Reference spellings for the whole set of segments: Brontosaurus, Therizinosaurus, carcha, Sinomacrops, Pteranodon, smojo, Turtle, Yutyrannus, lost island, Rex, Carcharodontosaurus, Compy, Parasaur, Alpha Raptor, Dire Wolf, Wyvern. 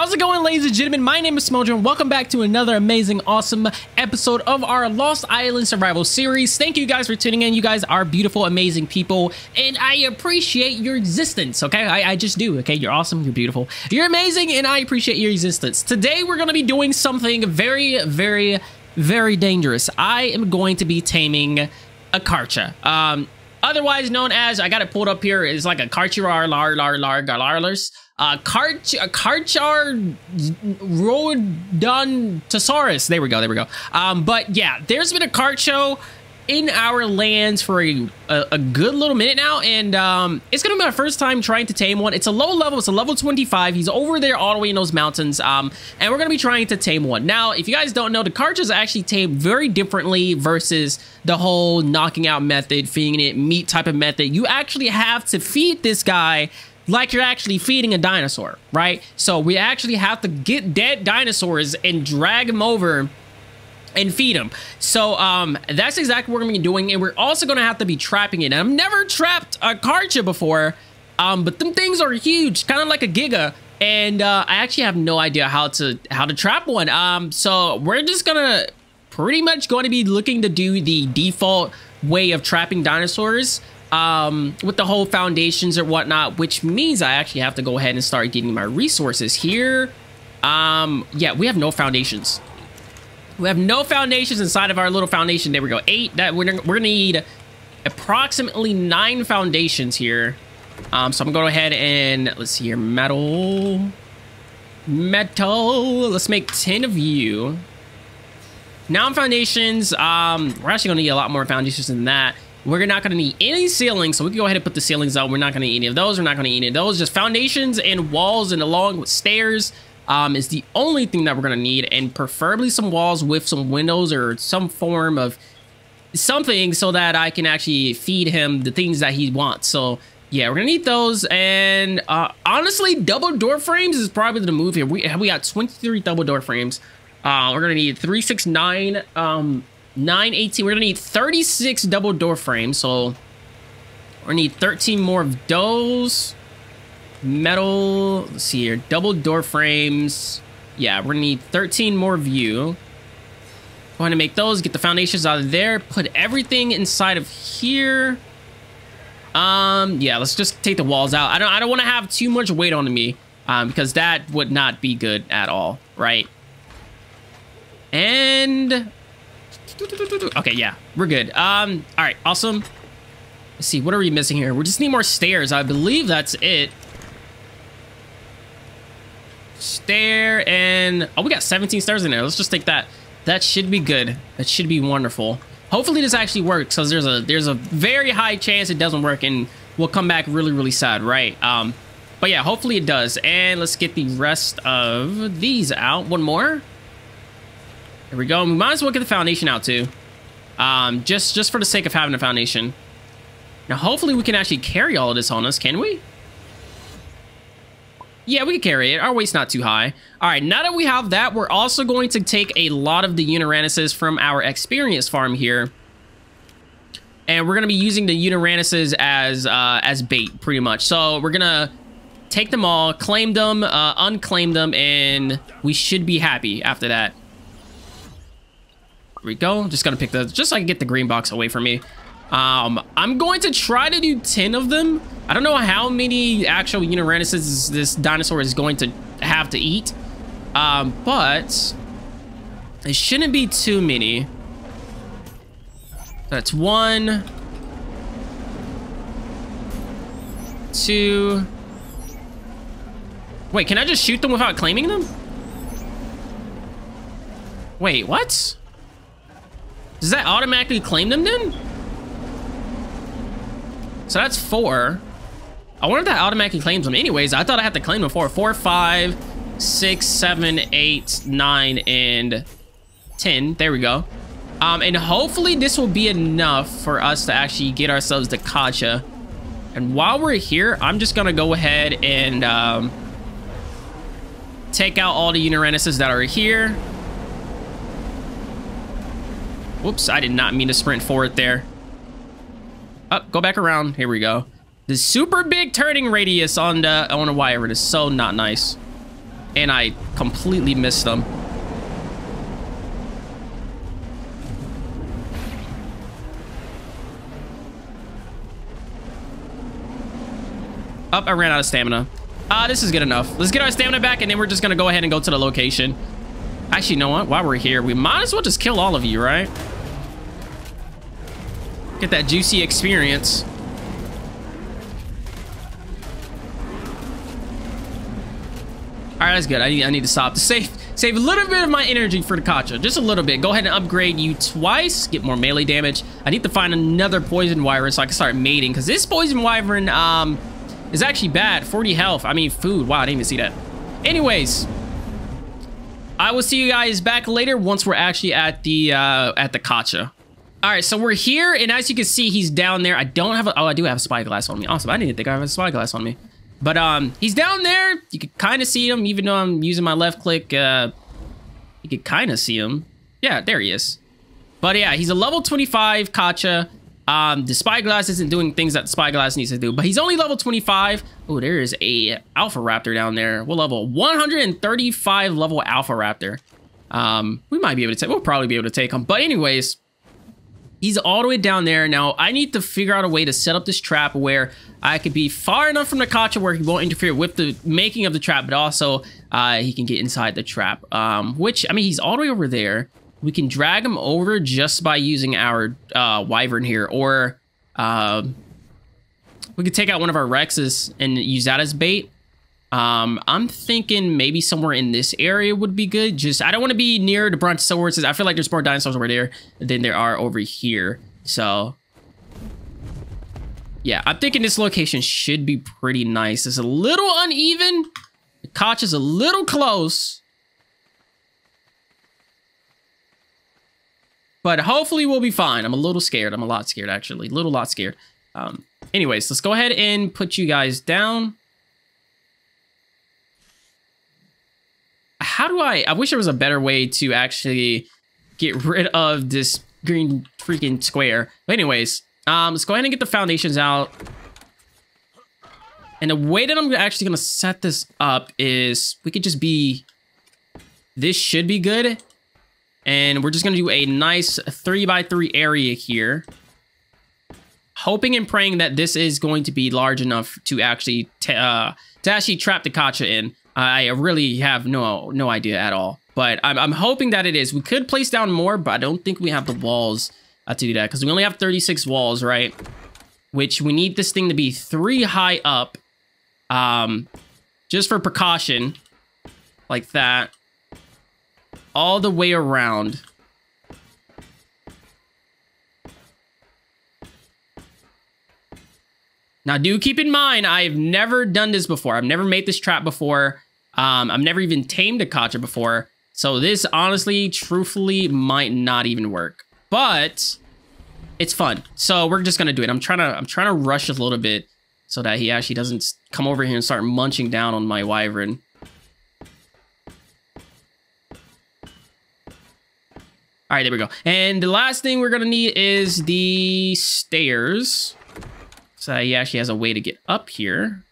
How's it going, ladies and gentlemen? My name is Smojo, and welcome back to another amazing, awesome episode of our Lost Island Survival Series. Thank you guys for tuning in. You guys are beautiful, amazing people, and I appreciate your existence, okay? I just do, okay? You're awesome, you're beautiful, you're amazing, and I appreciate your existence. Today, we're going to be doing something very, very, very dangerous. I am going to be taming a Carcha. Otherwise known as, I got it pulled up here, it's like a Carcharodontosaurus. Carcharodontosaurus. There we go. There we go. But yeah, there's been a cart show in our lands for a good little minute now, and it's gonna be my first time trying to tame one. It's a low level, it's a level 25. He's over there all the way in those mountains, and we're gonna be trying to tame one. Now, if you guys don't know, the Carchas are actually tamed very differently versus the whole knocking out method, feeding it meat type of method. You actually have to feed this guy like you're actually feeding a dinosaur, right? So we actually have to get dead dinosaurs and drag them over and feed them. So that's exactly what we're gonna be doing, and we're also gonna have to be trapping it. And I've never trapped a Carcha before, but them things are huge, kind of like a giga, and I actually have no idea how to trap one. So we're just gonna pretty much going to be looking to do the default way of trapping dinosaurs, with the whole foundations or whatnot, which means I actually have to go ahead and start getting my resources here. Yeah, we have no foundations. We have no foundations inside of our little foundation. There we go. 8. That we're gonna need approximately 9 foundations here. So I'm gonna go ahead and let's see here. Metal. Let's make 10 of you. Now foundations. We're actually gonna need a lot more foundations than that. We're not going to need any ceilings, so we can go ahead and put the ceilings out. We're not going to need any of those. We're not going to need any of those. Just foundations and walls, and along with stairs is the only thing that we're going to need, and preferably some walls with some windows or some form of something so that I can actually feed him the things that he wants. So, yeah, we're going to need those, and honestly, double door frames is probably the move here. We got 23 double door frames. We're going to need 3, 6, 9, 9, 18. We're gonna need 36 double door frames, so we need 13 more of those. Metal, let's see here, double door frames. Yeah, we're gonna need 13 more of you. Go ahead and make those, get the foundations out of there, put everything inside of here. Yeah, let's just take the walls out. I don't want to have too much weight on me, because that would not be good at all, right? And okay, yeah, we're good. All right, awesome. Let's see, what are we missing here? We just need more stairs. I believe that's it. Stair, and oh, we got 17 stairs in there. Let's just take that. That should be good. That should be wonderful. Hopefully this actually works, because there's a very high chance it doesn't work, and we'll come back really, really sad, right? But yeah, hopefully it does. And let's get the rest of these out. One more. There we go. We might as well get the foundation out too, just for the sake of having a foundation. Now, hopefully, we can actually carry all of this on us. Can we? Yeah, we can carry it. Our weight's not too high. All right. Now that we have that, we're also going to take a lot of the Yutyrannus from our experience farm here, and we're gonna be using the Yutyrannus as bait, pretty much. So we're gonna take them all, claim them, unclaim them, and we should be happy after that. Here we go. Just gonna pick those, just so I can get the green box away from me. I'm going to try to do 10 of them. I don't know how many actual Yutyrannus this dinosaur is going to have to eat, but it shouldn't be too many. That's 1, 2. Wait, can I just shoot them without claiming them? Wait, what? Does that automatically claim them then? So that's 4. I wonder if that automatically claims them. Anyways, I thought I had to claim them for 4, 5, 6, 7, 8, 9, and 10. There we go. And hopefully this will be enough for us to actually get ourselves the Carcha. And while we're here, I'm just gonna go ahead and take out all the Yutyrannus that are here. Whoops, I did not mean to sprint forward there. Oh, go back around. Here we go. The super big turning radius on a wyvern is so not nice. and I completely missed them. Oh, I ran out of stamina. This is good enough. Let's get our stamina back, and then we're just gonna go ahead and go to the location. Actually, you know what? While we're here, we might as well just kill all of you, right? Get that juicy experience. All right, that's good. I need to stop to save a little bit of my energy for the Kacha. Just a little bit. Go ahead and upgrade you twice. Get more melee damage. I need to find another poison wyvern so I can start mating, because this poison wyvern is actually bad. 40 health. I mean, food. Wow, I didn't even see that. Anyways, I will see you guys back later once we're actually at the Kacha. All right, so we're here, and as you can see, he's down there. I don't have a... Oh, I do have a spyglass on me. Awesome. I didn't think I have a spyglass on me. But he's down there. You can kind of see him, even though I'm using my left click. You can kind of see him. Yeah, there he is. But yeah, he's a level 25 Kacha. The spyglass isn't doing things that the spyglass needs to do, but he's only level 25. Oh, there is a Alpha Raptor down there. What level? 135 level Alpha Raptor. We might be able to take... We'll probably be able to take him. But anyways, he's all the way down there. Now, I need to figure out a way to set up this trap where I could be far enough from the Kacha where he won't interfere with the making of the trap, but also he can get inside the trap, which, I mean, he's all the way over there. We can drag him over just by using our Wyvern here, or we could take out one of our Rexes and use that as bait. I'm thinking maybe somewhere in this area would be good. Just, I don't want to be near the Brontosauruses. I feel like there's more dinosaurs over there than there are over here. So, yeah, I'm thinking this location should be pretty nice. It's a little uneven. The Koch is a little close. But hopefully we'll be fine. I'm a little scared. I'm a lot scared, actually. Little lot scared. Anyways, let's go ahead and put you guys down. How do I wish there was a better way to actually get rid of this green freaking square. But anyways, let's go ahead and get the foundations out. And the way that I'm actually going to set this up is we could just be... This should be good. And we're just going to do a nice 3x3 area here. Hoping and praying that this is going to be large enough to actually trap the Kacha in. I really have no idea at all. But I'm hoping that it is. We could place down more, but I don't think we have the walls to do that. Because we only have 36 walls, right? Which we need this thing to be 3 high up. Just for precaution. Like that. All the way around. Now, do keep in mind, I've never done this before. I've never made this trap before. I've never even tamed a Kacha before. So this, honestly, truthfully, might not even work. But it's fun. So we're just gonna do it. I'm trying to rush a little bit so that he actually doesn't come over here and start munching down on my Wyvern. All right, there we go. And the last thing we're going to need is the stairs. So he actually has a way to get up here.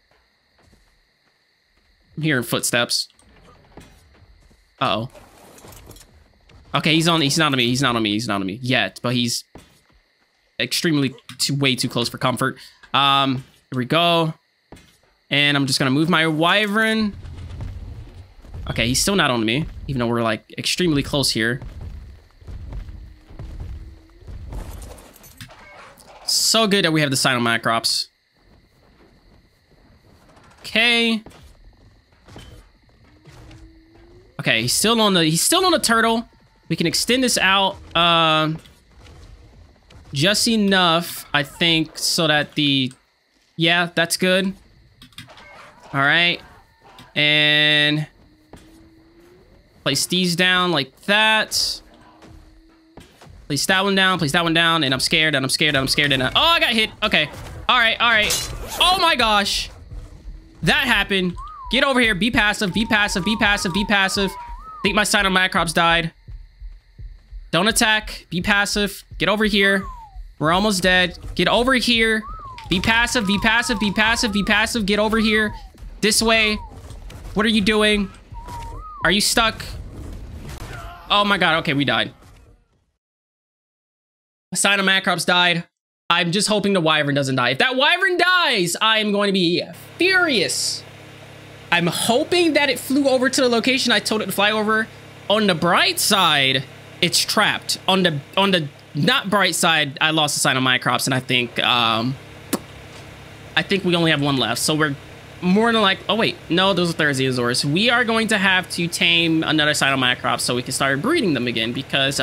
I'm hearing footsteps. Uh-oh. Okay, he's not on me yet, but he's extremely way too close for comfort. Here we go. And I'm just going to move my Wyvern. Okay, he's still not on me, even though we're like extremely close here. So good that we have the Sinomacrops. Okay. Okay, he's still on the turtle. We can extend this out just enough, I think, so that the... Yeah, that's good. All right. And place these down like that. Place that one down, and I'm scared, and oh, I got hit. Okay. All right. Oh my gosh. That happened. Get over here. Be passive. I think my Sinomacrops died. Don't attack. Be passive. Get over here. We're almost dead. Get over here. Be passive. Get over here. This way. What are you doing? Are you stuck? Oh my god, okay, we died. Sinomacrops died. I'm just hoping the Wyvern doesn't die. If that Wyvern dies, I am going to be furious. I'm hoping that it flew over to the location I told it to fly over. On the bright side, it's trapped. On the not bright side, I lost the Sinomacrops, and I think we only have one left. So we're more than like, oh wait, no, those are Therizinosaurus. We are going to have to tame another Sinomacrops so we can start breeding them again, because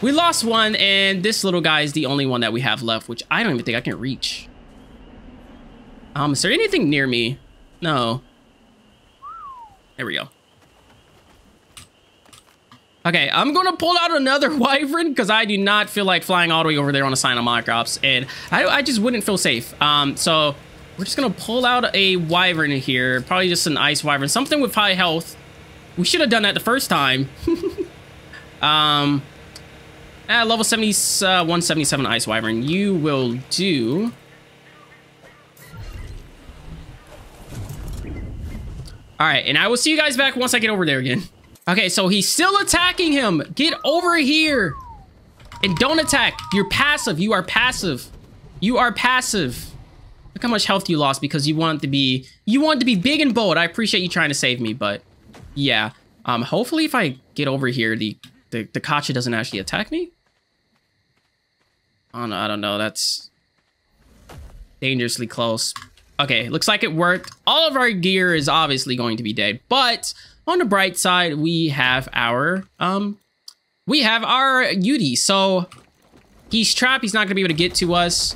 we lost one, and this little guy is the only one that we have left, which I don't even think I can reach. Is there anything near me? No. There we go. Okay, I'm gonna pull out another Wyvern because I do not feel like flying all the way over there on a Sinomacrops, and I just wouldn't feel safe. So we're just gonna pull out a Wyvern here, probably just an Ice Wyvern, something with high health. We should have done that the first time. Level 70, 177 Ice Wyvern, you will do. All right, and I will see you guys back once I get over there again. Okay, so he's still attacking him. Get over here and don't attack. You're passive. You are passive. You are passive. Look how much health you lost because you want to be big and bold. I appreciate you trying to save me, but yeah. Hopefully if I get over here, the Kacha doesn't actually attack me. Oh no, I don't know. That's dangerously close. Okay, looks like it worked. All of our gear is obviously going to be dead, but on the bright side, we have our Yuti. So he's trapped. He's not going to be able to get to us.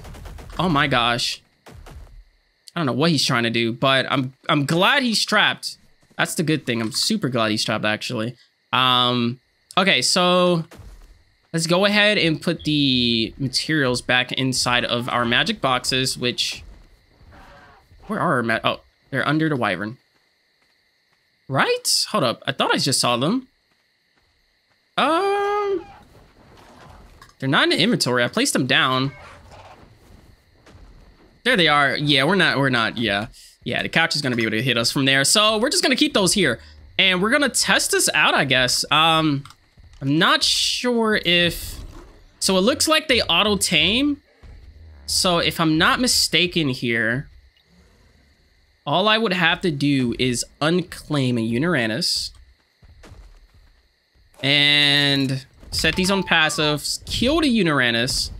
Oh my gosh. I don't know what he's trying to do, but I'm glad he's trapped. That's the good thing. I'm super glad he's trapped, actually. Okay, so let's go ahead and put the materials back inside of our magic boxes, which where are our oh, they're under the Wyvern. Right? Hold up. I thought I just saw them. They're not in the inventory. I placed them down. There they are. Yeah, we're not. Yeah. Yeah, the couch is going to be able to hit us from there. So we're just going to keep those here. And we're going to test this out, I guess. I'm not sure if... So it looks like they auto-tame. So if I'm not mistaken here... All I would have to do is unclaim a Yutyrannus and set these on passives, kill the Yutyrannus,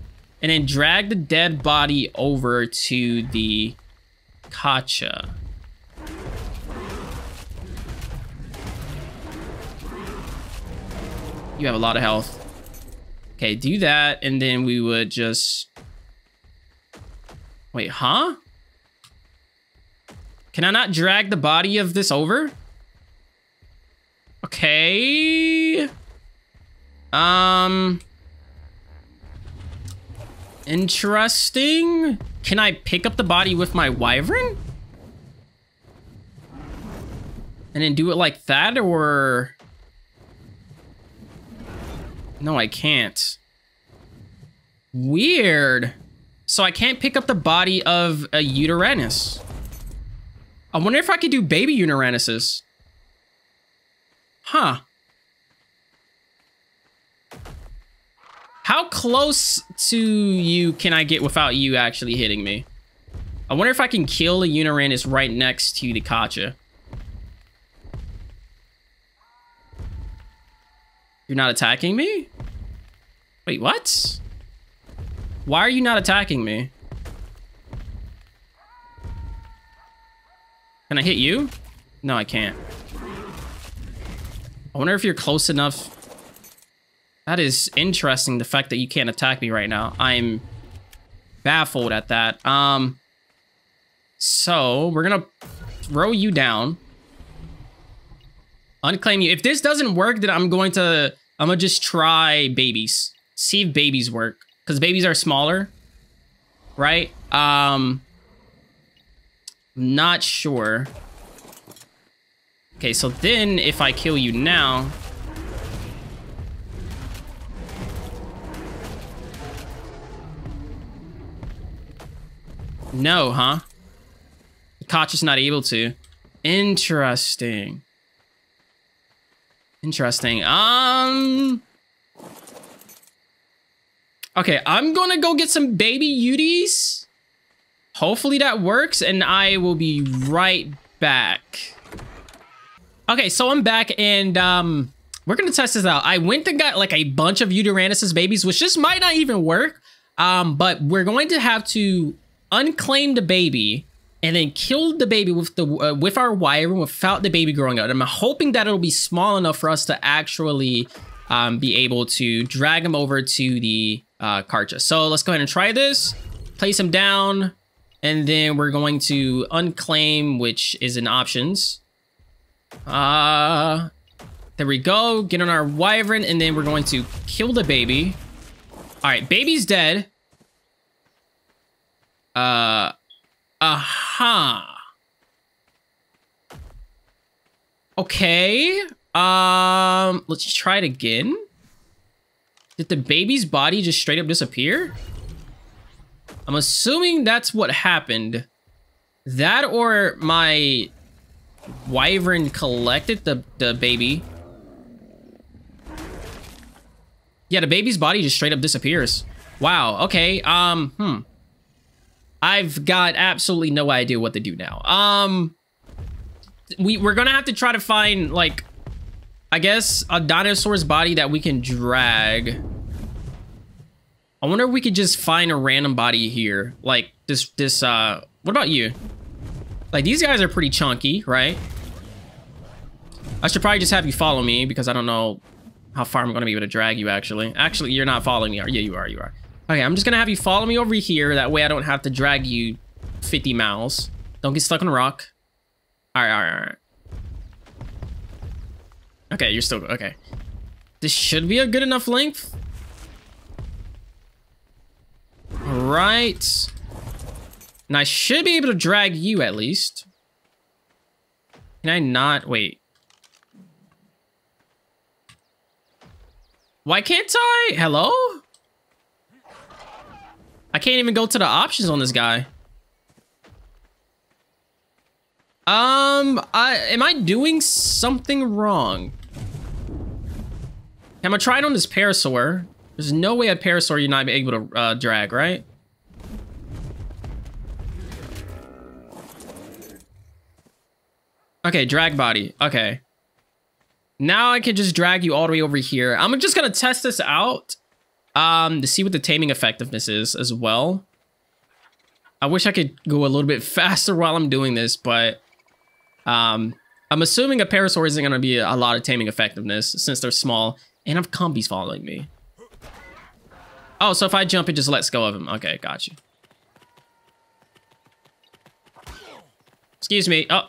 and then drag the dead body over to the Kacha. You have a lot of health. Okay, do that, and then we would just... Wait, huh? Can I not drag the body of this over? Okay. Interesting. Can I pick up the body with my Wyvern? And then do it like that, or... No, I can't. Weird. So I can't pick up the body of a Yutyrannus. I wonder if I could do baby Yutyrannus. Huh. How close to you can I get without you actually hitting me? I wonder if I can kill a Yutyrannus right next to the Kacha. You're not attacking me? Wait, what? Why are you not attacking me? Can I hit you? No, I can't. I wonder if you're close enough. That is interesting, the fact that you can't attack me right now. I'm baffled at that. So we're gonna throw you down. Unclaim you. If this doesn't work, then I'm gonna just try babies. See if babies work. Because babies are smaller. Right? Not sure. Okay, so then if I kill you now, no, huh? Koch is not able to. Interesting. Interesting. Okay, I'm gonna go get some baby Yutis. Hopefully that works, and I will be right back. Okay, so I'm back, and we're gonna test this out. I went and got like a bunch of Yutyrannus' babies, which just might not even work. But we're going to have to unclaim the baby and then kill the baby with the with our Wyvern without the baby growing out. I'm hoping that it'll be small enough for us to actually be able to drag him over to the Carcha. So let's go ahead and try this. Place him down, and then we're going to unclaim, which is in options. There we go. Get on our Wyvern, and then we're going to kill the baby. All right, baby's dead. Okay. Let's try it again. Did the baby's body just straight up disappear? I'm assuming that's what happened. That or my Wyvern collected the baby. Yeah, the baby's body just straight up disappears. Wow, okay, I've got absolutely no idea what to do now. We're gonna have to try to find, like, I guess a dinosaur's body that we can drag. I wonder if we could just find a random body here. Like, what about you? Like, these guys are pretty chunky, right? I should probably just have you follow me, because I don't know how far I'm gonna be able to drag you, actually. Actually, you're not following me, are you? Yeah, you are, you are. Okay, I'm just gonna have you follow me over here. That way I don't have to drag you 50 miles. Don't get stuck on a rock. All right. Okay, you're still, okay. This should be a good enough length. All right. And I should be able to drag you at least. Can I not, wait. Why can't I, hello? I can't even go to the options on this guy. Am I doing something wrong? I'm gonna try it on this Parasaur. There's no way a Parasaur you're not able to drag, right? Okay, drag body. Okay. Now I can just drag you all the way over here. I'm just gonna test this out. To see what the taming effectiveness is as well. I wish I could go a little bit faster while I'm doing this, but I'm assuming a Parasaur isn't going to be a lot of taming effectiveness since they're small, and I've Compy's following me. Oh, so if I jump, it just lets go of him. Okay, got you. Excuse me. Oh,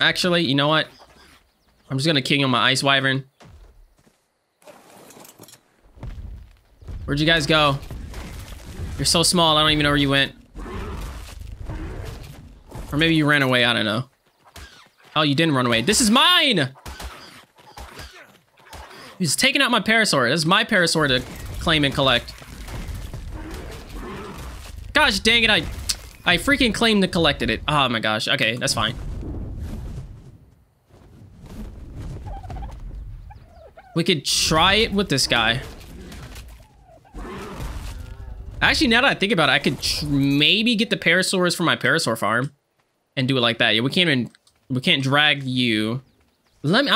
actually, you know what? I'm just going to king on my Ice Wyvern. Where'd you guys go? You're so small, I don't even know where you went. Or maybe you ran away, I don't know. Oh, you didn't run away. This is mine! He's taking out my Parasaur. This is my Parasaur to claim and collect. Gosh dang it, I freaking claimed and collected it. Oh my gosh, okay, that's fine. We could try it with this guy. Actually, now that I think about it, I could maybe get the Parasaurs from my Parasaur farm and do it like that. Yeah, we can't drag you. Here's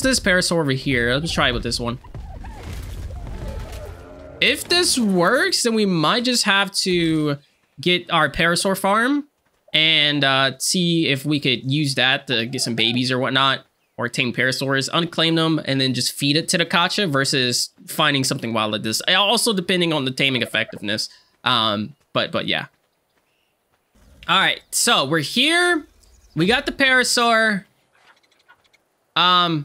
this Parasaur over here. Let's try it with this one. If this works, then we might just have to get our Parasaur farm and see if we could use that to get some babies or whatnot. Or tame Parasaurs, unclaim them, and then just feed it to the Carcha versus finding something wild like this. Also depending on the taming effectiveness. But yeah. All right, so we're here. We got the Parasaur. There's a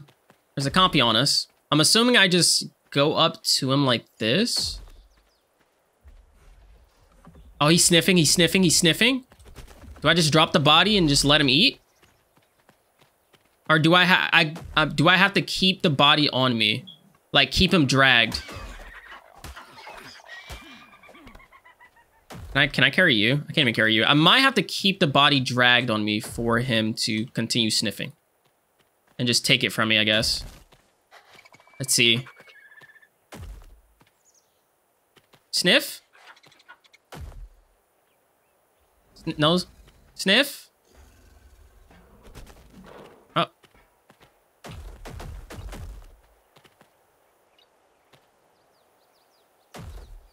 Compy on us. I'm assuming I just go up to him like this. Oh, he's sniffing, he's sniffing, he's sniffing. Do I just drop the body and just let him eat? Or do I have to keep the body on me? Like, keep him dragged. Can I carry you? I can't even carry you. I might have to keep the body dragged on me for him to continue sniffing. And just take it from me, I guess. Let's see. Sniff? Nose? Sniff? Oh.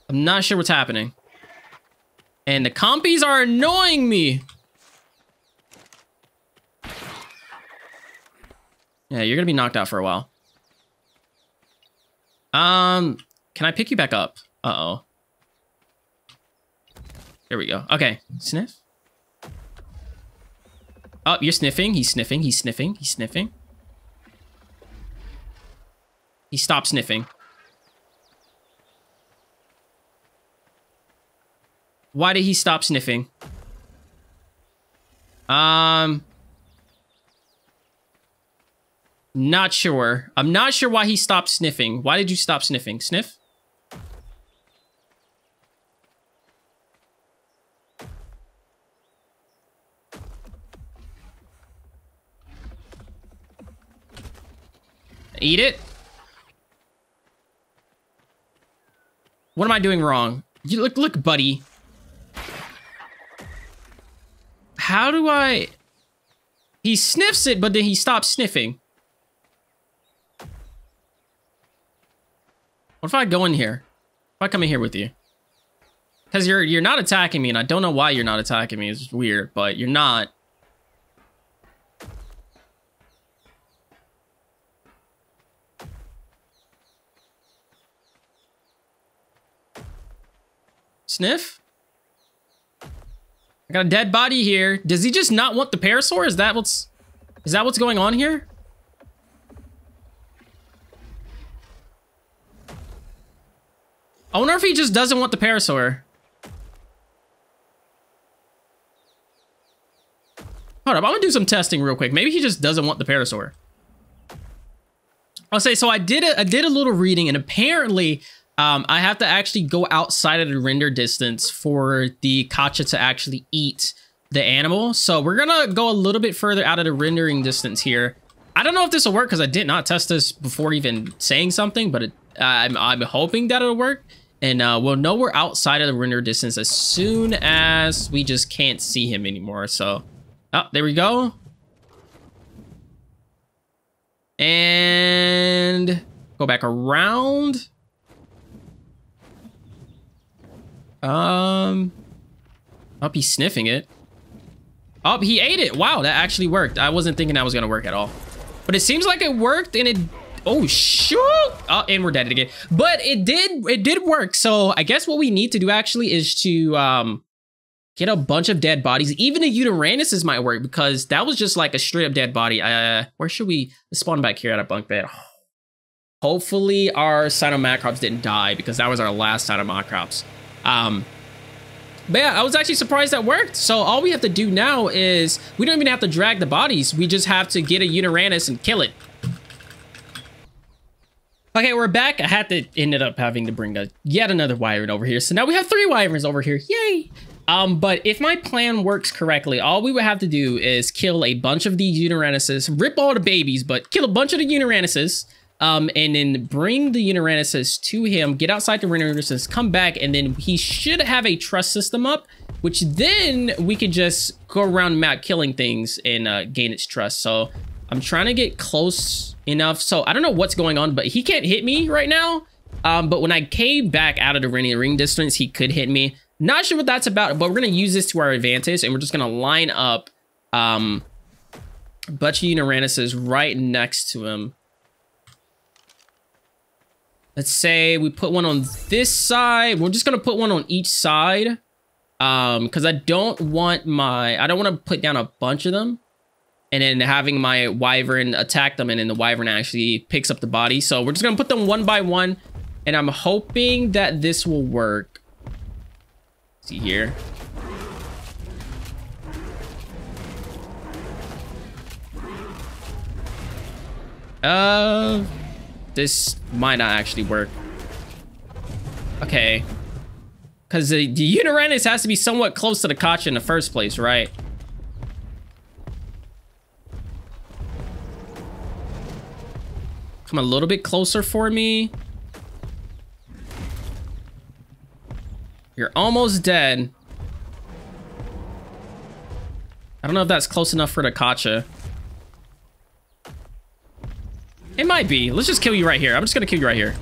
I'm not sure what's happening. And the compies are annoying me. Yeah, you're gonna be knocked out for a while. Can I pick you back up? Uh-oh. There we go. Okay, sniff. Oh, you're sniffing. He's sniffing. He's sniffing. He's sniffing. He stopped sniffing. Why did he stop sniffing? Not sure. I'm not sure why he stopped sniffing. Why did you stop sniffing? Sniff? Eat it? What am I doing wrong? You look, buddy. How do I... He sniffs it, but then he stops sniffing. What if I go in here? If I come in here with you? Because you're not attacking me, and I don't know why you're not attacking me. It's weird, but you're not. Sniff? I got a dead body here. Does he just not want the Parasaur? Is that what's going on here? I wonder if he just doesn't want the Parasaur. Hold up, I'm gonna do some testing real quick. Maybe he just doesn't want the Parasaur. I'll say, so I did a little reading, and apparently I have to actually go outside of the render distance for the Kacha to actually eat the animal. So we're going to go a little bit further out of the rendering distance here. I don't know if this will work because I did not test this before even saying something, but I'm hoping that it'll work. And we'll know we're outside of the render distance as soon as we just can't see him anymore. So, oh, there we go. And go back around. Oh, he's sniffing it. Oh, he ate it. Wow, that actually worked. I wasn't thinking that was gonna work at all, but it seems like it worked. And it, oh shoot, oh, and we're dead again. But it did work. So I guess what we need to do actually is to get a bunch of dead bodies. Even a Yutyrannus might work because that was just like a straight up dead body. Where should we spawn back here at a bunk bed? Oh. Hopefully our Sinomacrops didn't die because that was our last Sinomacrops. But yeah, I was actually surprised that worked. So all we have to do now is we don't even have to drag the bodies. We just have to get a Yutyrannus and kill it. Okay, we're back. I had to ended up having to bring a yet another wyvern over here. So now we have 3 wyverns over here. Yay. But if my plan works correctly, all we would have to do is kill a bunch of these Yutyrannus, rip all the babies, but kill a bunch of the Yutyrannus. And then bring the Yutyrannus to him, get outside the render distance, come back, and then he should have a trust system up, which then we could just go around the map killing things and gain its trust. So I'm trying to get close enough. So I don't know what's going on, but he can't hit me right now. But when I came back out of the rendering distance, he could hit me. Not sure what that's about, but we're going to use this to our advantage, and we're just going to line up a bunch of Yutyrannus right next to him. Let's say we put one on this side. We're just going to put one on each side because I don't want to put down a bunch of them and then having my wyvern attack them and then the wyvern actually picks up the body. So we're just going to put them one by one, and I'm hoping that this will work. Let's see here. This might not actually work. Okay. Because the Yutyrannus has to be somewhat close to the Concha in the first place, right? Come a little bit closer for me. You're almost dead. I don't know if that's close enough for the Concha. It might be. Let's just kill you right here. I'm just gonna kill you right here.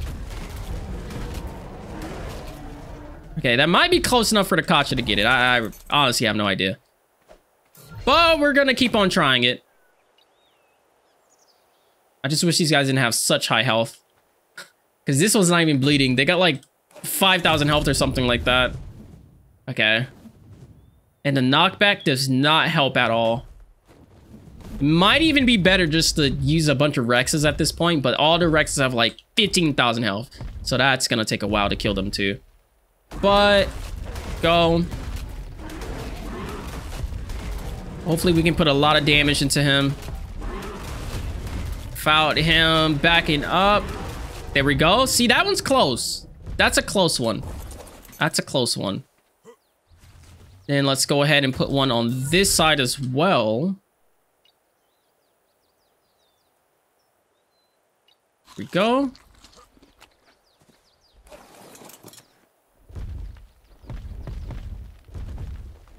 Okay, that might be close enough for the Concha to get it. I honestly have no idea. But we're gonna keep on trying it. I just wish these guys didn't have such high health. Because this one's not even bleeding. They got like 5,000 health or something like that. Okay. And the knockback does not help at all. It might even be better just to use a bunch of Rexes at this point, but all the Rexes have like 15,000 health. So that's gonna take a while to kill them too. But go. Hopefully we can put a lot of damage into him. Without him backing up. There we go. See, that one's close. That's a close one. That's a close one. Then let's go ahead and put one on this side as well. Here we go.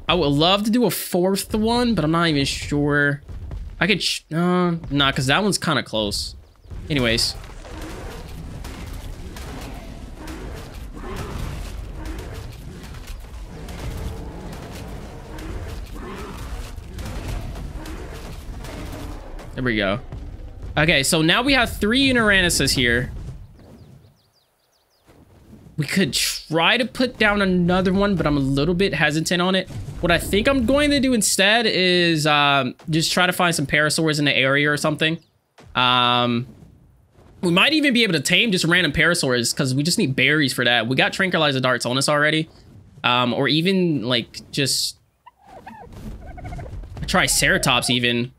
I would love to do a fourth one, but I'm not even sure. I could... nah, because that one's kind of close. Anyways. There we go. Okay, so now we have 3 Yutyrannus here. We could try to put down another one, but I'm a little bit hesitant on it. What I think I'm going to do instead is just try to find some Parasaurs in the area or something. We might even be able to tame just random Parasaurs because we just need berries for that. We got tranquilizer darts on us already. Or even like just a Triceratops even.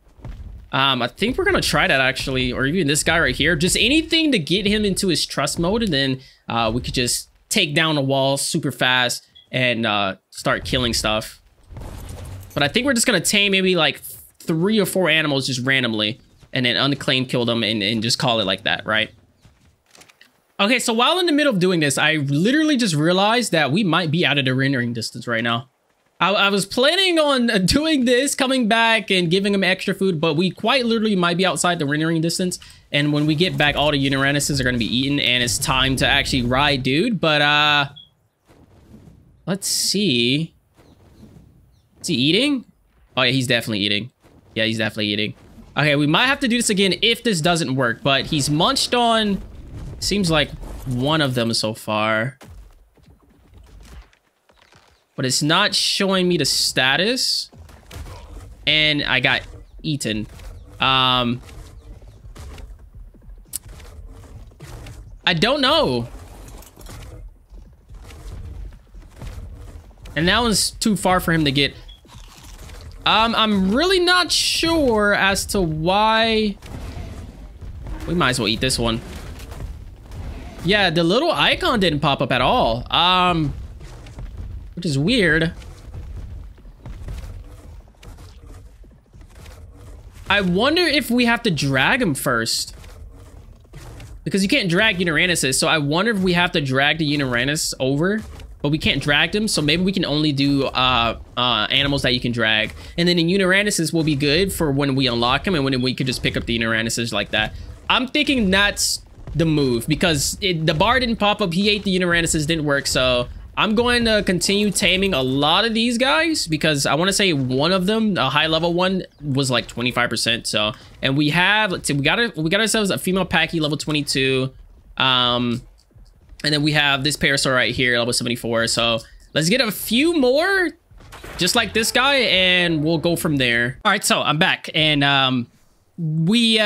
I think we're gonna try that actually, or even this guy right here. Just anything to get him into his trust mode, and then we could just take down the wall super fast and start killing stuff. But I think we're just gonna tame maybe like 3 or 4 animals just randomly, and then unclaim kill them and just call it like that, right? Okay, so while in the middle of doing this, I literally just realized that we might be out of the rendering distance right now. I was planning on doing this, coming back and giving them extra food, but we quite literally might be outside the rendering distance. And when we get back, all the Yutyrannus are going to be eaten, and it's time to actually ride dude. But let's see. Is he eating? Oh yeah, he's definitely eating. Yeah, he's definitely eating. Okay, we might have to do this again if this doesn't work, but he's munched on, seems like one of them so far. But it's not showing me the status. And I got eaten. I don't know. And that one's too far for him to get. I'm really not sure as to why. We might as well eat this one. Yeah, the little icon didn't pop up at all. Which is weird. I wonder if we have to drag him first. Because you can't drag Yutyrannus, so I wonder if we have to drag the Yutyrannus over. But we can't drag them, so maybe we can only do animals that you can drag. And then the Yutyrannus will be good for when we unlock them, and when we could just pick up the Yutyrannus like that. I'm thinking that's the move, because the bar didn't pop up, he ate the Yutyrannus, didn't work, so... I'm going to continue taming a lot of these guys because I want to say one of them, a high level one, was like 25%. So, and we have, let's see, we got ourselves a female Pachy level 22. And then we have this Parasaur right here, level 74. So let's get a few more just like this guy and we'll go from there. All right, so I'm back and we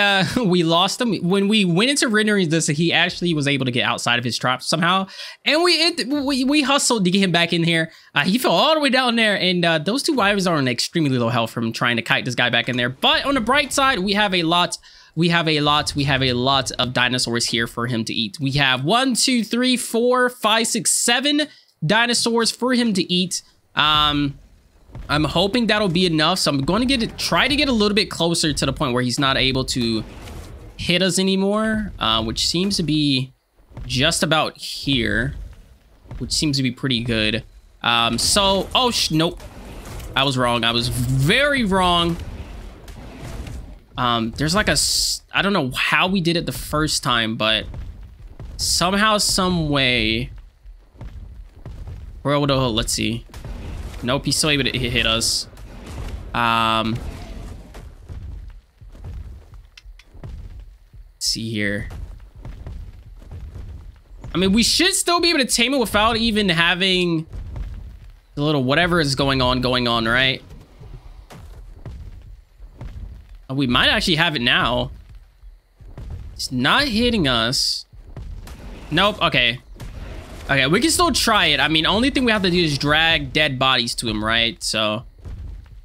lost him when we went into rendering this. He actually was able to get outside of his trap somehow, and we hustled to get him back in here. He fell all the way down there, and those two wyverns are on extremely low health from trying to kite this guy back in there. But on the bright side, we have a lot of dinosaurs here for him to eat. We have 1, 2, 3, 4, 5, 6, 7 dinosaurs for him to eat. I'm hoping that'll be enough. So I'm going to try to get a little bit closer to the point where he's not able to hit us anymore, which seems to be just about here, which seems to be pretty good. So, oh, nope. I was wrong. I was very wrong. There's like a, I don't know how we did it the first time, but somehow, some way, we're able to, let's see. Nope, he's still able to hit us. Let's see here. I mean, we should still be able to tame it without even having the little whatever is going on, right? We might actually have it now. It's not hitting us. Nope. Okay, we can still try it. I mean, only thing we have to do is drag dead bodies to him, right? So,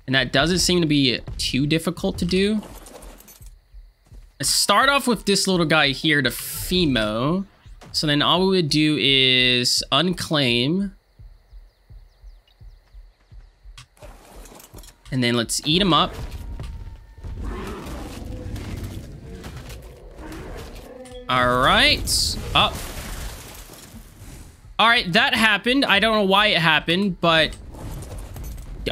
and that doesn't seem to be too difficult to do. Let's start off with this little guy here, the Femo. So then all we would do is unclaim, and then let's eat him up. All right, that happened. I don't know why it happened, but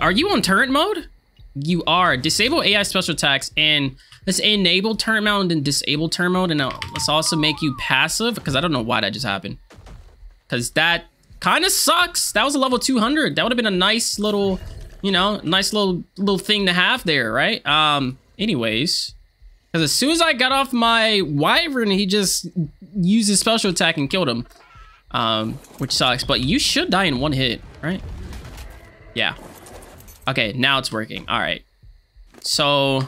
are you on turret mode? You are. Disable AI special attacks, and let's enable turret mode and disable turret mode, and let's also make you passive, because I don't know why that just happened, because that kind of sucks. That was a level 200. That would have been a nice little, you know, nice little thing to have there, right? Anyways, because as soon as I got off my Wyvern, he just used his special attack and killed him, which sucks. But you should die in one hit, right? Yeah. Okay, now it's working. All right. So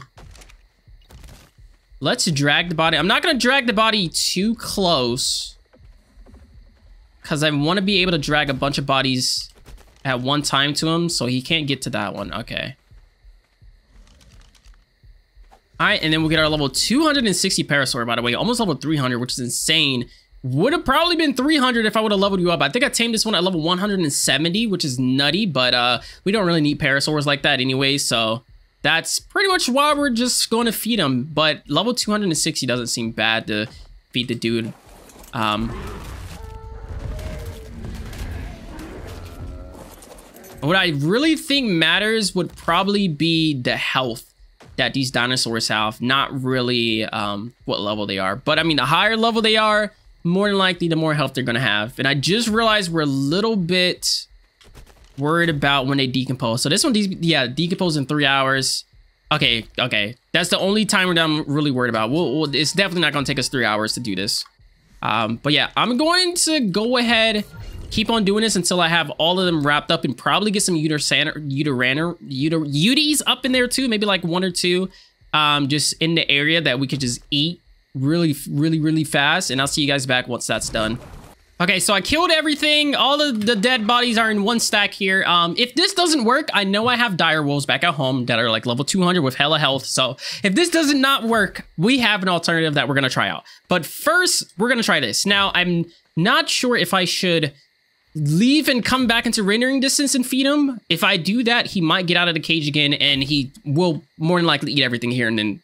let's drag the body. I'm not going to drag the body too close, because I want to be able to drag a bunch of bodies at one time to him, so he can't get to that one. Okay. All right, and then we'll get our level 260 Parasaur, by the way. Almost level 300, which is insane. Would have probably been 300 if I would have leveled you up. I think I tamed this one at level 170, which is nutty, but we don't really need Parasaurs like that anyway, so that's pretty much why we're just going to feed him. But level 260 doesn't seem bad to feed the dude. What I really think matters would probably be the health that these dinosaurs have, not really what level they are. But I mean, the higher level they are, more than likely the more health they're gonna have. And I just realized we're a little bit worried about when they decompose. So this one, yeah, decompose in 3 hours. Okay, that's the only timer that I'm really worried about. Well, it's definitely not gonna take us 3 hours to do this. But yeah, I'm going to go ahead, keep on doing this until I have all of them wrapped up, and probably get some Uties up in there too. Maybe like one or two just in the area that we could just eat really fast. And I'll see you guys back once that's done. Okay, so I killed everything. All of the dead bodies are in one stack here. If this doesn't work, I know I have dire wolves back at home that are like level 200 with hella health. So if this doesn't not work, we have an alternative that we're going to try out. But first, we're going to try this. Now, I'm not sure if I should leave and come back into rendering distance and feed him. If I do that, he might get out of the cage again, and he will more than likely eat everything here and then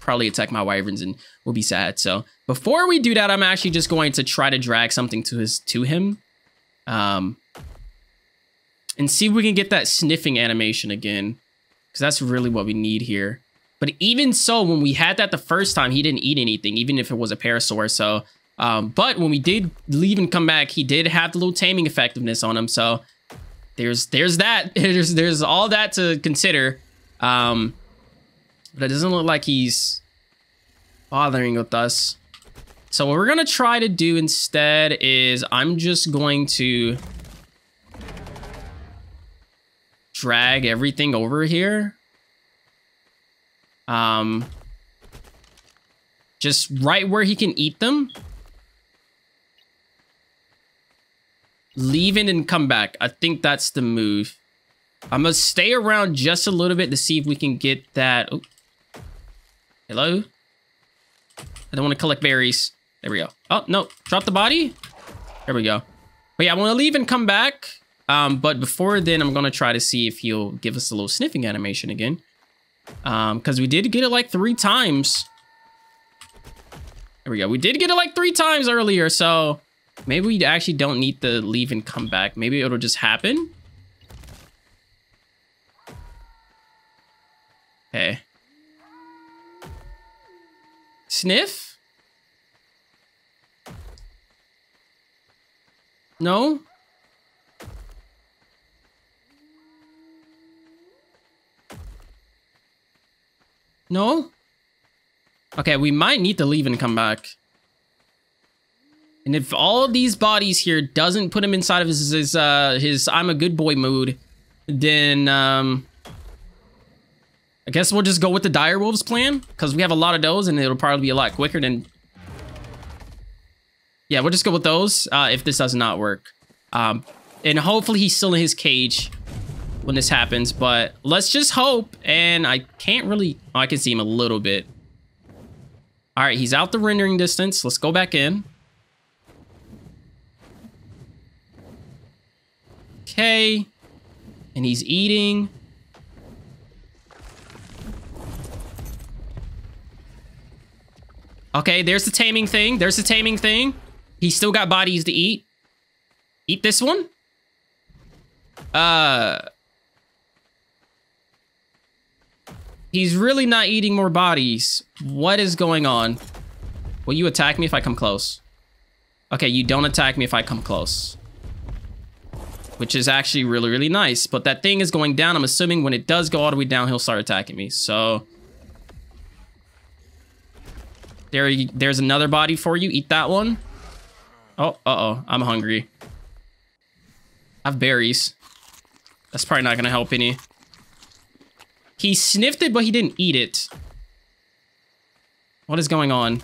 probably attack my wyverns, and we'll be sad. So before we do that, I'm actually just going to try to drag something to him and see if we can get that sniffing animation again, because that's really what we need here. But even so, when we had that the first time, he didn't eat anything, even if it was a Parasaur. So but when we did leave and come back, he did have the little taming effectiveness on him. So there's that. There's all that to consider. But it doesn't look like he's bothering with us. So what we're going to try to do instead is I'm just going to drag everything over here. Just right where he can eat them. Leave in and come back. I think that's the move. I'm gonna stay around just a little bit to see if we can get that. Oh. Hello? I don't want to collect berries. There we go. Oh, no. Drop the body. There we go. But yeah, I want to leave and come back. But before then, I'm going to try to see if he'll give us a little sniffing animation again. Because we did get it like 3 times. There we go. We did get it like 3 times earlier, so maybe we actually don't need to leave and come back. Maybe it'll just happen. Okay. Sniff? No? No? Okay, we might need to leave and come back. And if all of these bodies here doesn't put him inside of his I'm a good boy mood, then I guess we'll just go with the Dire Wolves plan, because we have a lot of those and it'll probably be a lot quicker than... Yeah, we'll just go with those if this does not work. And hopefully he's still in his cage when this happens, but let's just hope. And I can't really... Oh, I can see him a little bit. All right, he's out the rendering distance. Let's go back in. Okay. And he's eating. Okay, there's the taming thing. There's the taming thing. He's still got bodies to eat. Eat this one. He's really not eating more bodies. What is going on? Will you attack me if I come close? Okay, you don't attack me if I come close. Which is actually really, really nice. But that thing is going down. I'm assuming when it does go all the way down, he'll start attacking me. So... There's another body for you. Eat that one. Oh, uh-oh. I'm hungry. I have berries. That's probably not going to help any. He sniffed it, but he didn't eat it. What is going on?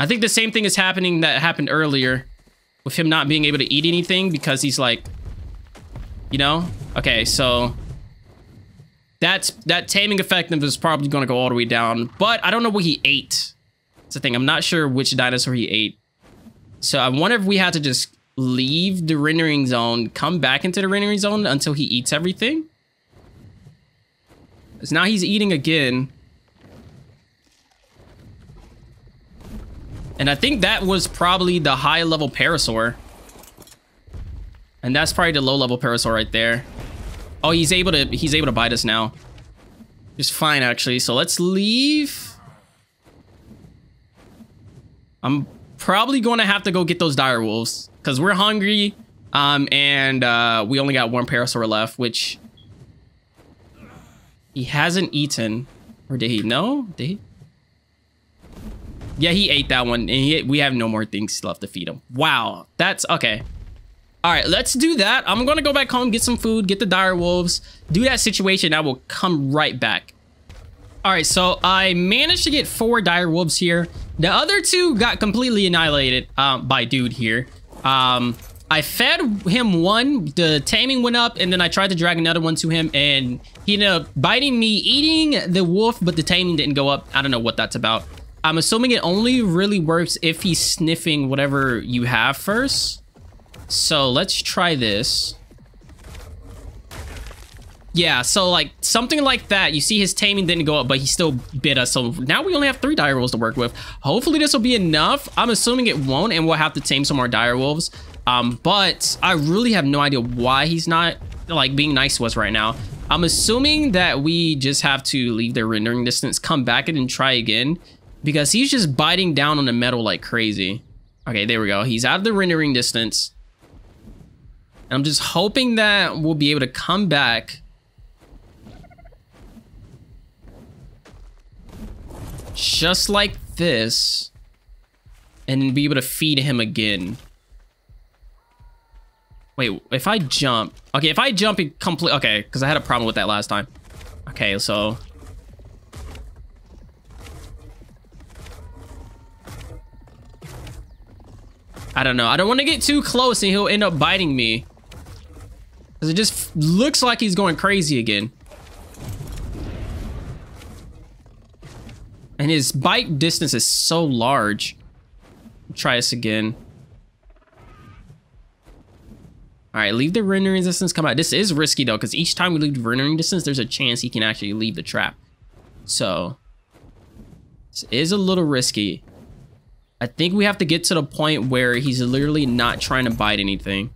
I think the same thing is happening that happened earlier with him not being able to eat anything because he's like, you know? Okay, so that taming effect is probably going to go all the way down, but I don't know what he ate. That's the thing. I'm not sure which dinosaur he ate. So I wonder if we had to just leave the rendering zone, come back into the rendering zone until he eats everything. Because now he's eating again. And I think that was probably the high level Parasaur. And that's probably the low level Parasaur right there. Oh, he's able to bite us now. Just fine, actually. So let's leave. I'm probably going to have to go get those Dire Wolves, because we're hungry, and we only got one Parasaur left, which he hasn't eaten. Or did he? No? Did he? Yeah, he ate that one, and we have no more things left to feed him. Wow, that's okay. All right, let's do that. I'm going to go back home, get some food, get the Dire Wolves, do that situation. I will come right back. All right, so I managed to get 4 Dire Wolves here. The other 2 got completely annihilated by dude here. I fed him one, the taming went up, and then I tried to drag another one to him, and he ended up biting me, eating the wolf, but the taming didn't go up. I don't know what that's about. I'm assuming it only really works if he's sniffing whatever you have first. So let's try this. Yeah, so like something like that. You see his taming didn't go up, but he still bit us. So now we only have 3 dire wolves to work with. Hopefully this will be enough. I'm assuming it won't, and we'll have to tame some more dire wolves. But I really have no idea why he's not like being nice to us right now. I'm assuming that we just have to leave their rendering distance, come back in and try again, because he's just biting down on the metal like crazy. Okay, there we go. He's out of the rendering distance. And I'm just hoping that we'll be able to come back. Just like this, and be able to feed him again. Wait, if I jump, okay, if I jump it complete, okay, because I had a problem with that last time. Okay, so I don't know. I don't want to get too close and he'll end up biting me, because it just looks like he's going crazy again. And his bite distance is so large. Try this again. All right, leave the rendering distance, come out. This is risky though, because each time we leave the rendering distance, there's a chance he can actually leave the trap. So this is a little risky. I think we have to get to the point where he's literally not trying to bite anything.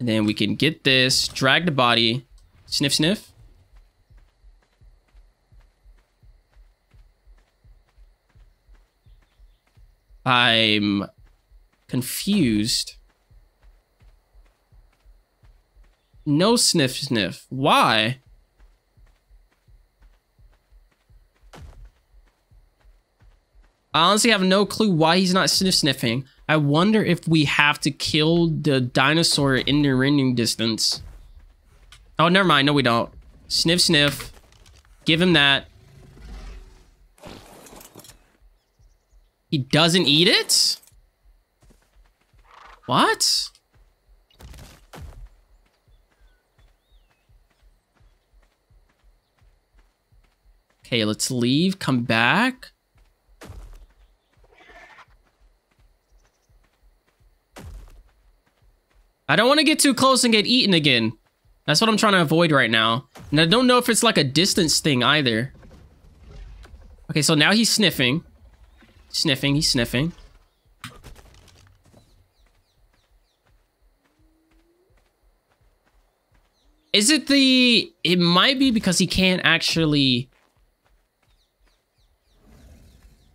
And then we can get this, drag the body, sniff, sniff. I'm confused. No sniff, sniff. Why? I honestly have no clue why he's not sniffing. I wonder if we have to kill the dinosaur in the rendering distance. Oh, never mind. No, we don't. Sniff, sniff. Give him that. He doesn't eat it? What? Okay, let's leave. Come back. I don't want to get too close and get eaten again. That's what I'm trying to avoid right now. And I don't know if it's like a distance thing either. Okay, so now he's sniffing. Sniffing, he's sniffing. Is it the... It might be because he can't actually...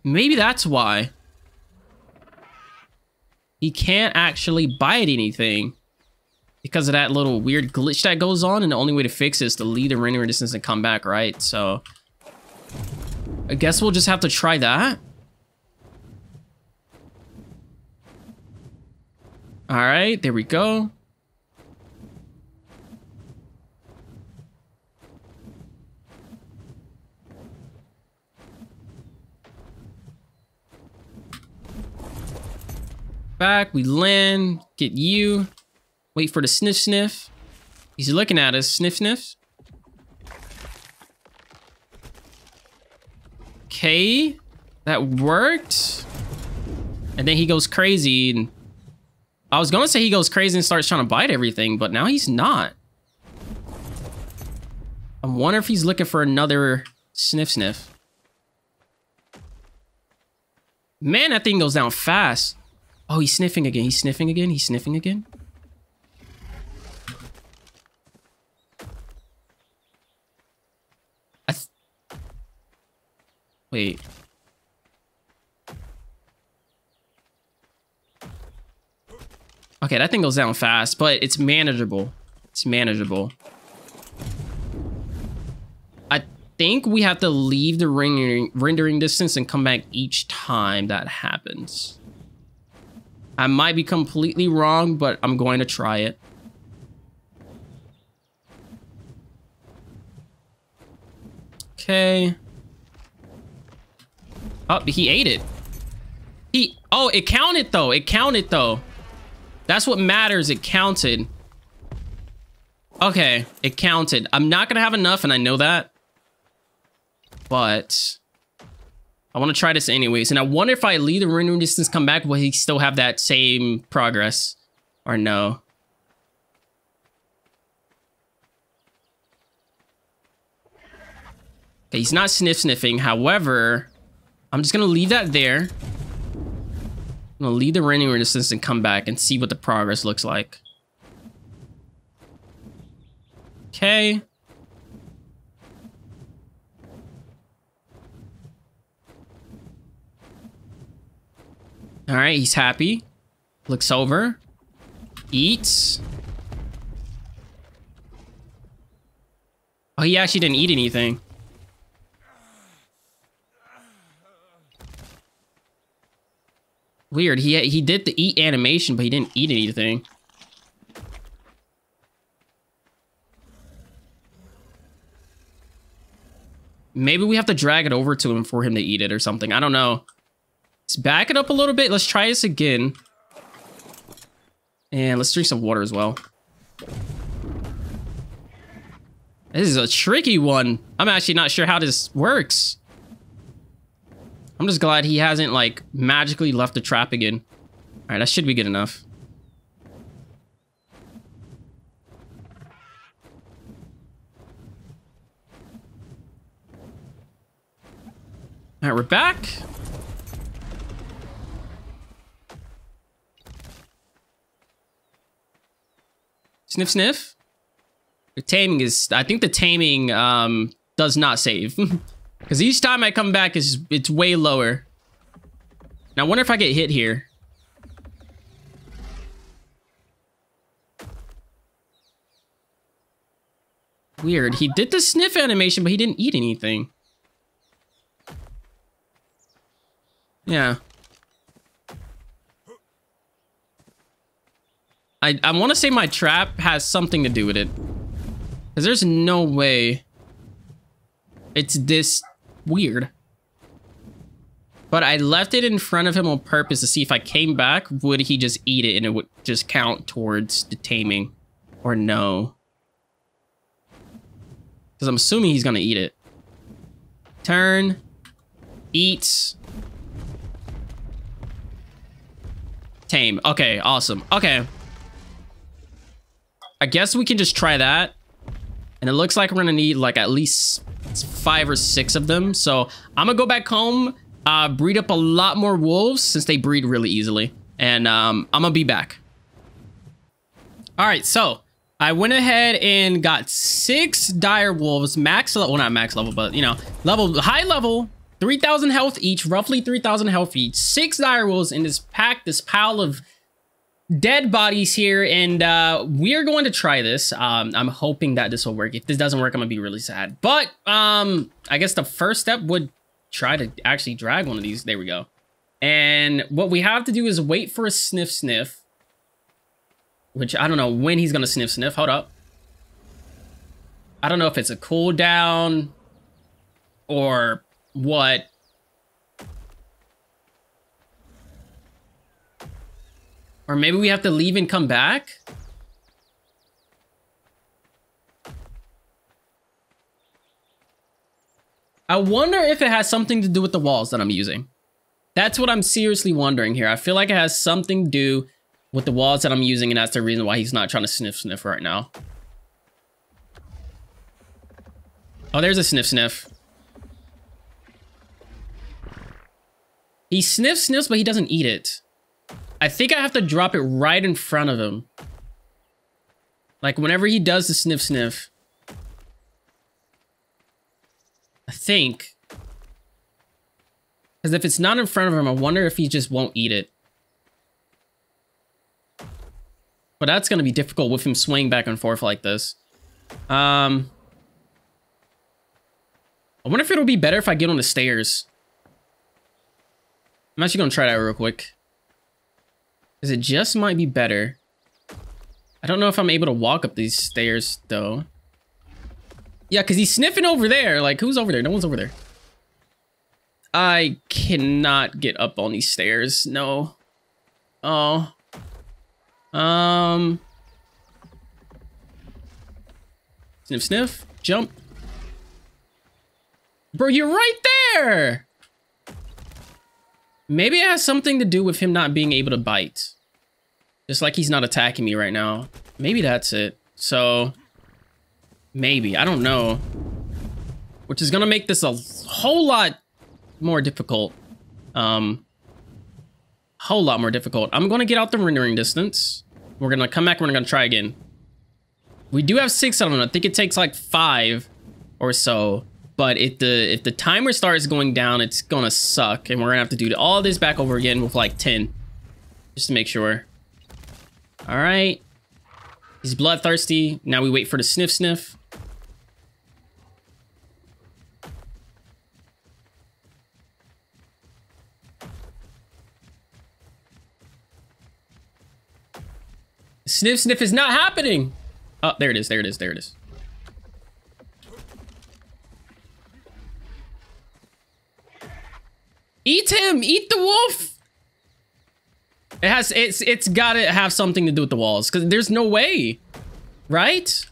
Maybe that's why. He can't actually bite anything because of that little weird glitch that goes on, and the only way to fix it is to leave the rendering distance and come back, right? So I guess we'll just have to try that. All right, there we go. Back, we land, get you, wait for the sniff sniff. He's looking at us, sniff sniff. Okay, that worked. And then he goes crazy. And I was gonna say he goes crazy and starts trying to bite everything, but now he's not. I wonder if he's looking for another sniff sniff. Man, that thing goes down fast. Oh, he's sniffing again. He's sniffing again. He's sniffing again. Wait. Okay, that thing goes down fast, but it's manageable. It's manageable. I think we have to leave the rendering distance and come back each time that happens. I might be completely wrong, but I'm going to try it. Okay. Oh, he ate it. Oh, it counted though. It counted though. That's what matters. It counted. Okay, it counted. I'm not going to have enough, and I know that. But... I want to try this anyways, and I wonder if I leave the rendering distance, come back, will he still have that same progress, or no? Okay, he's not sniffing. However, I'm just gonna leave that there. I'm gonna leave the rendering distance and come back and see what the progress looks like. Okay. All right, he's happy. Looks over. Eats. Oh, he actually didn't eat anything. Weird. He did the eat animation, but he didn't eat anything. Maybe we have to drag it over to him for him to eat it or something. I don't know. Let's back it up a little bit. Let's try this again. And let's drink some water as well. This is a tricky one. I'm actually not sure how this works. I'm just glad he hasn't, like, magically left the trap again. All right, that should be good enough. All right, we're back. Sniff, sniff. The taming is... I think the taming does not save. Because each time I come back, it's way lower. Now, I wonder if I get hit here. Weird. He did the sniff animation, but he didn't eat anything. Yeah. I want to say my trap has something to do with it. Because there's no way it's this weird. But I left it in front of him on purpose to see if I came back, would he just eat it and it would just count towards the taming or no. Because I'm assuming he's going to eat it. Turn. Eats. Tame. Okay, awesome. Okay. I guess we can just try that. And it looks like we're going to need like at least 5 or 6 of them. So I'm going to go back home, breed up a lot more wolves since they breed really easily. And I'm going to be back. All right. So I went ahead and got 6 dire wolves, max level. Well, not max level, but you know, level, high level, 3,000 health each, roughly 3,000 health each. 6 dire wolves in this pack, this pile of dead bodies here, and we're going to try this. I'm hoping that this will work. If this doesn't work, I'm gonna be really sad, but I guess the first step would try to actually drag one of these. There we go. And what we have to do is wait for a sniff sniff, which I don't know when he's gonna sniff sniff. Hold up, I don't know if it's a cooldown or what. Or maybe we have to leave and come back? I wonder if it has something to do with the walls that I'm using. That's what I'm seriously wondering here. I feel like it has something to do with the walls that I'm using, and that's the reason why he's not trying to sniff sniff right now. Oh, there's a sniff sniff. He sniffs sniffs, but he doesn't eat it. I think I have to drop it right in front of him. Like whenever he does the sniff sniff. I think. Because if it's not in front of him, I wonder if he just won't eat it. But that's going to be difficult with him swaying back and forth like this. I wonder if it'll be better if I get on the stairs. I'm actually going to try that real quick. Because it just might be better. I don't know if I'm able to walk up these stairs, though. Yeah, because he's sniffing over there. Like, who's over there? No one's over there. I cannot get up on these stairs. No. Oh. Sniff, sniff. Jump. Bro, you're right there! Maybe it has something to do with him not being able to bite. Just like he's not attacking me right now. Maybe that's it. So, maybe. I don't know. Which is going to make this a whole lot more difficult. Whole lot more difficult. I'm going to get out the rendering distance. We're going to come back. We're going to try again. We do have 6 of them. I think it takes like 5 or so. But if the timer starts going down, it's gonna suck, and we're gonna have to do all this back over again with like 10, just to make sure. All right, he's bloodthirsty. Now we wait for the sniff sniff. Sniff sniff is not happening. Oh, there it is. There it is. There it is. Eat him! Eat the wolf! It has... It's gotta have something to do with the walls. Because there's no way. Right?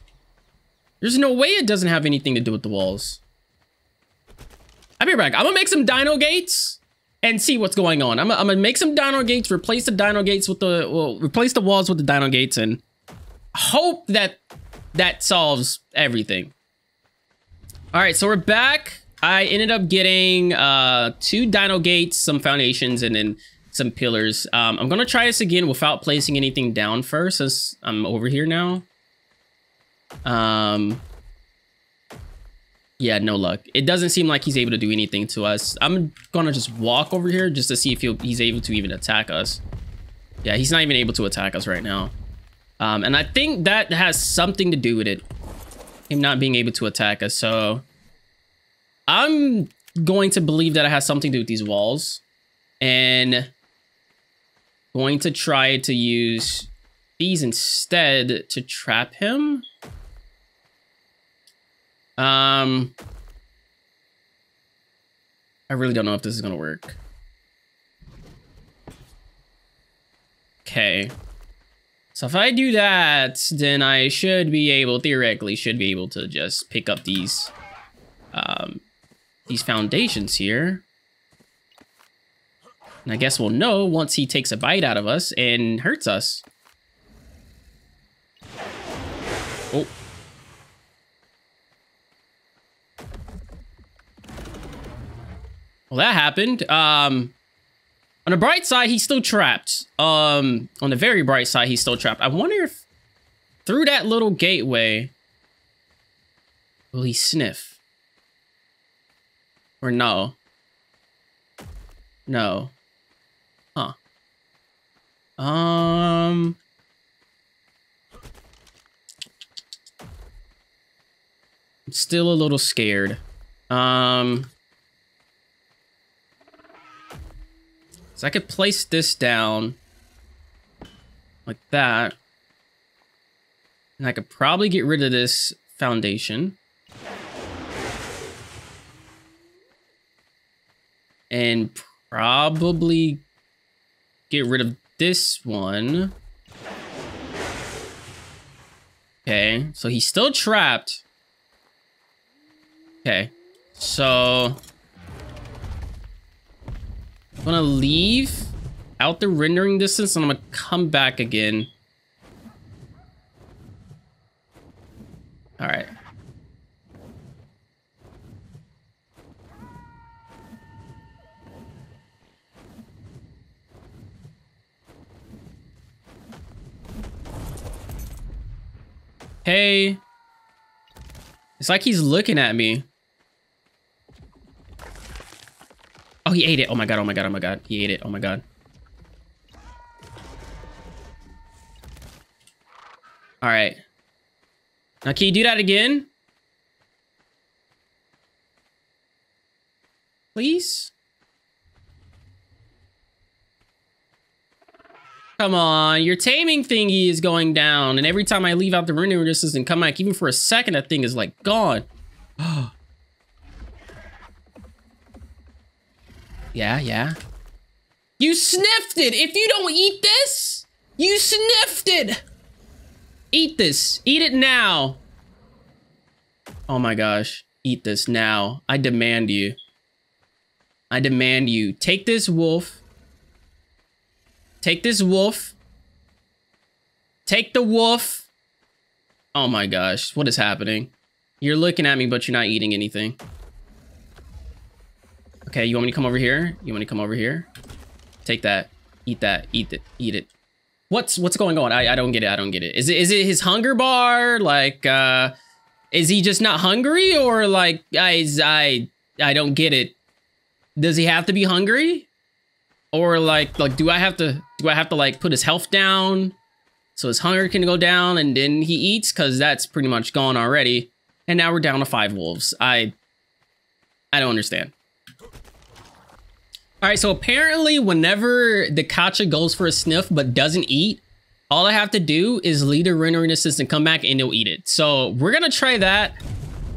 There's no way it doesn't have anything to do with the walls. I'll be back. I'm gonna make some dino gates and see what's going on. I'm gonna make some dino gates, replace the dino gates with the... Well, replace the walls with the dino gates and hope that that solves everything. Alright, so we're back. I ended up getting 2 dino gates, some foundations, and then some pillars. I'm gonna try this again without placing anything down first, since I'm over here now. Yeah, no luck. It doesn't seem like he's able to do anything to us. I'm gonna just walk over here just to see if he's able to even attack us. Yeah, he's not even able to attack us right now. And I think that has something to do with it, him not being able to attack us. So I'm going to believe that it has something to do with these walls, and going to try to use these instead to trap him. I really don't know if this is gonna work. Okay. So if I do that, then I should be able, theoretically, should be able to just pick up these foundations here. And I guess we'll know once he takes a bite out of us and hurts us. Oh. Well, that happened. On the bright side, he's still trapped. On the very bright side, he's still trapped. I wonder if through that little gateway, will he sniff? Or no? No. Huh. I'm still a little scared. So I could place this down like that, and I could probably get rid of this foundation and probably get rid of this one. Okay, so he's still trapped. Okay, so I'm gonna leave out the rendering distance, and I'm gonna come back again. All right. Hey, it's like he's looking at me. Oh, he ate it. Oh my god, oh my god, oh my god. He ate it. Oh my god. All right. Now, can you do that again? Please? Come on. Your taming thingy is going down. And every time I leave out the rendering distance and come back, even for a second, that thing is like gone. Oh. Yeah, yeah. You sniffed it! If you don't eat this, you sniffed it! Eat this. Eat it now. Oh my gosh. Eat this now. I demand you. I demand you. Take this wolf. Take this wolf. Take the wolf. Oh my gosh. What is happening? You're looking at me, but you're not eating anything. Okay, you want me to come over here? You want me to come over here? Take that. Eat that. Eat it. Eat it. What's going on? I don't get it. I don't get it. Is it his hunger bar? Like, is he just not hungry? Or like, I don't get it. Does he have to be hungry? Or like, do I have to like put his health down so his hunger can go down and then he eats? Cause that's pretty much gone already. And now we're down to 5 wolves. I don't understand. All right, so apparently whenever the Kacha goes for a sniff but doesn't eat, all I have to do is lead a rendering assistant and come back and they'll eat it. So we're gonna try that.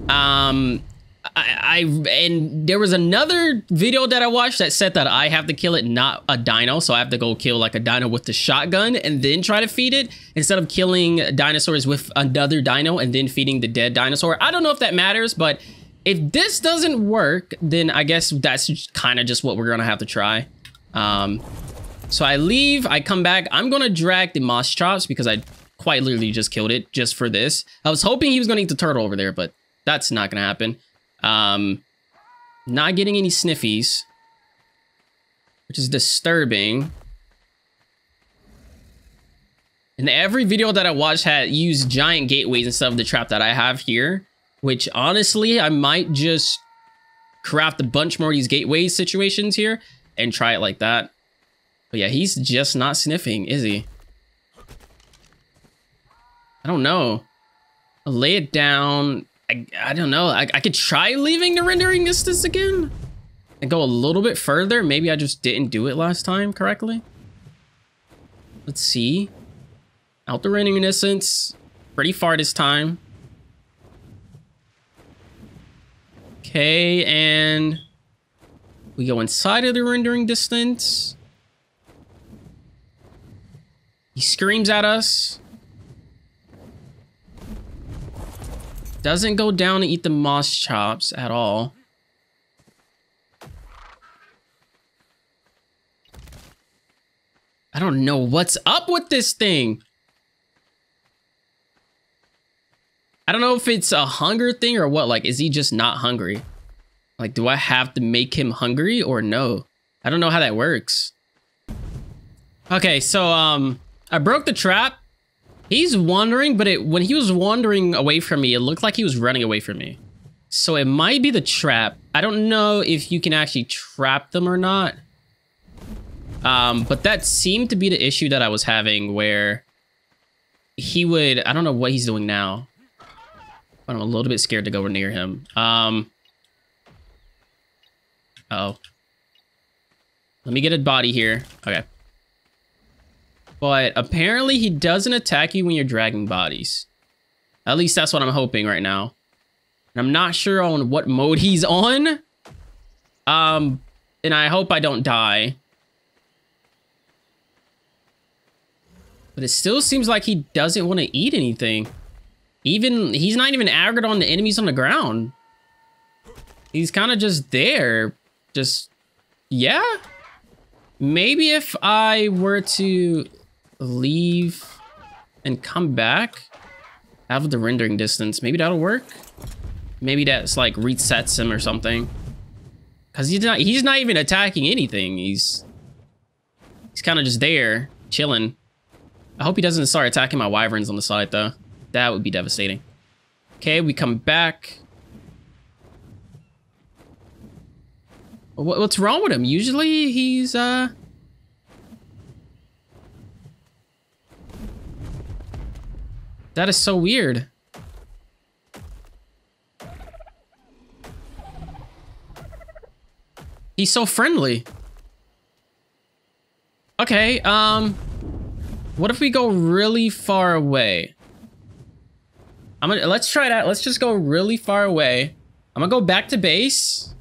And there was another video that I watched that said that I have to kill it, not a dino. So I have to go kill like a dino with the shotgun and then try to feed it instead of killing dinosaurs with another dino and then feeding the dead dinosaur. I don't know if that matters, but if this doesn't work, then I guess that's kind of just what we're gonna have to try. So I leave, I come back. I'm gonna drag the Mosschops because I quite literally just killed it just for this. I was hoping he was gonna eat the turtle over there, but that's not gonna happen. Not getting any sniffies, which is disturbing. And every video that I watched had used giant gateways instead of the trap that I have here, which honestly, I might just craft a bunch more of these gateway situations here and try it like that. But yeah, he's just not sniffing, is he? I don't know. I'll lay it down. I don't know. I could try leaving the rendering distance again and go a little bit further. Maybe I just didn't do it last time correctly. Let's see. Out the rendering distance. Pretty far this time. Okay, and we go inside of the rendering distance. He screams at us. Doesn't go down to eat the Mosschops at all. I don't know what's up with this thing. I don't know if it's a hunger thing or what. Like, is he just not hungry? Like, do I have to make him hungry or no? I don't know how that works. Okay, so I broke the trap. He's wandering, but when he was wandering away from me, it looked like he was running away from me. So it might be the trap. I don't know if you can actually trap them or not. But that seemed to be the issue that I was having where he would... I don't know what he's doing now. I'm a little bit scared to go near him. Uh-oh. Let me get a body here. Okay. But apparently he doesn't attack you when you're dragging bodies. At least that's what I'm hoping right now. And I'm not sure on what mode he's on. And I hope I don't die. But it still seems like he doesn't want to eat anything. Even, he's not even aggroed on the enemies on the ground. He's kind of just there. Just, yeah. Maybe if I were to... leave and come back out of the rendering distance. Maybe that'll work. Maybe that's like resets him or something. Cause he's not even attacking anything. He's kind of just there chilling. I hope he doesn't start attacking my wyverns on the side though. That would be devastating. Okay, we come back. What's wrong with him? Usually he's That is so weird. He's so friendly. Okay, what if we go really far away? Let's try that. Let's just go really far away. I'm gonna go back to base.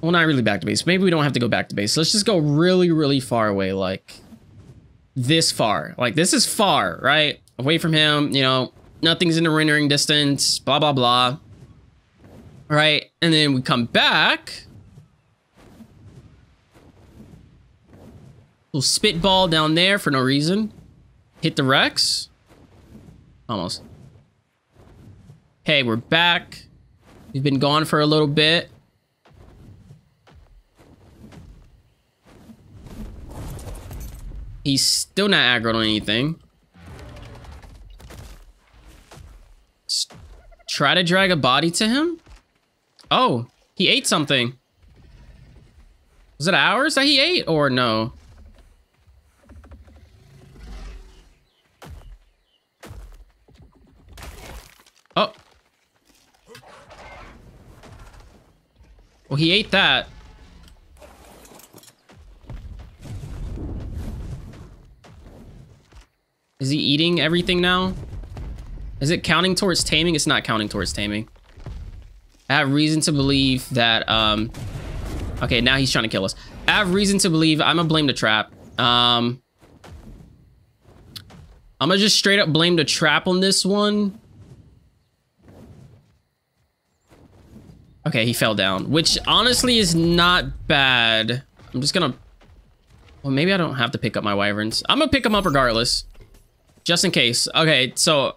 Well, not really back to base. Maybe we don't have to go back to base. Let's just go really, really far away, like... this far. Like, this is far, right? Away from him, you know, nothing's in the rendering distance, blah, blah, blah. All right, and then we come back. Little spitball down there for no reason. Hit the Rex. Almost. Hey, we're back. We've been gone for a little bit. He's still not aggroed on anything. Try to drag a body to him? Oh, he ate something. Was it ours that he ate or no? Oh. Well, he ate that. Is he eating everything now? Is it counting towards taming? It's not counting towards taming. I have reason to believe that, okay, now he's trying to kill us. I have reason to believe I'm gonna blame the trap. I'm gonna just straight up blame the trap on this one. Okay, he fell down, which honestly is not bad. I'm just gonna, well, maybe I don't have to pick up my wyverns. I'm gonna pick them up regardless. Just in case. Okay, so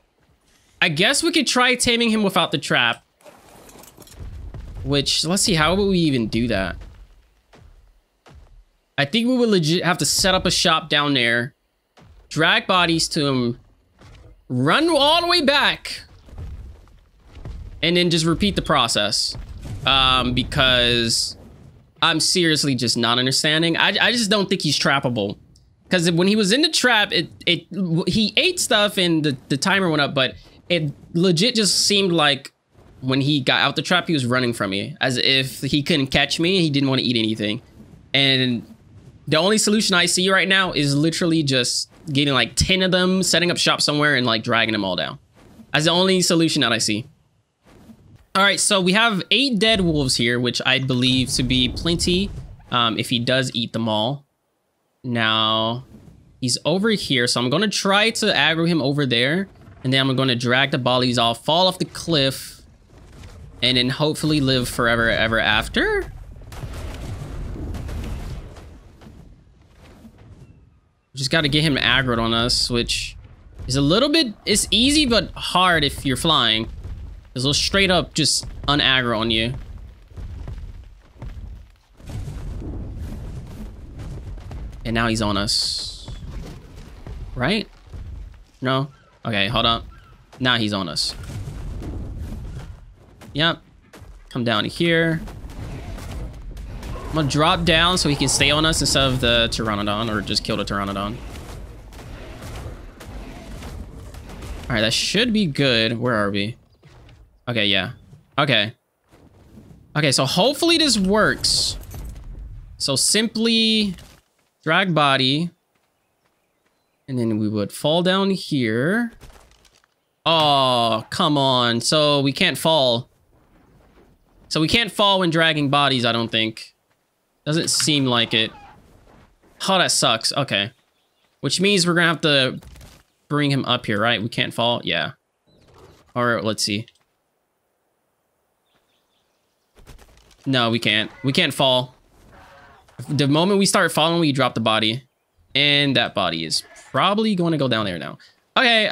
I guess we could try taming him without the trap. Which, let's see, how would we even do that? I think we would legit have to set up a shop down there, drag bodies to him, run all the way back, and then just repeat the process. Because I'm seriously just not understanding. I just don't think he's trappable. Because when he was in the trap, he ate stuff and the timer went up, but it legit just seemed like when he got out the trap, he was running from me, as if he couldn't catch me and he didn't want to eat anything. And the only solution I see right now is literally just getting like 10 of them, setting up shop somewhere and like dragging them all down. That's the only solution that I see. All right, so we have 8 dead wolves here, which I believe to be plenty if he does eat them all. Now, he's over here, so I'm going to try to aggro him over there. And then I'm going to drag the bodies off, fall off the cliff, and then hopefully live forever ever after. Just got to get him aggroed on us, which is a little bit... It's easy but hard if you're flying. Because they'll straight up just unaggro on you. And now he's on us. Right? No? Okay, hold up. Now he's on us. Yep. Come down to here. I'm gonna drop down so he can stay on us instead of the Pteranodon, or just kill the Pteranodon. Alright, that should be good. Where are we? Okay, yeah. Okay. Okay, so hopefully this works. So simply drag body. And then we would fall down here. Oh, come on. So we can't fall. So we can't fall when dragging bodies, I don't think. Doesn't seem like it. Oh, that sucks. Okay. Which means we're gonna have to bring him up here, right? We can't fall? Yeah. Alright, let's see. No, we can't. We can't fall. The moment we start falling, we drop the body. And that body is probably going to go down there now. Okay,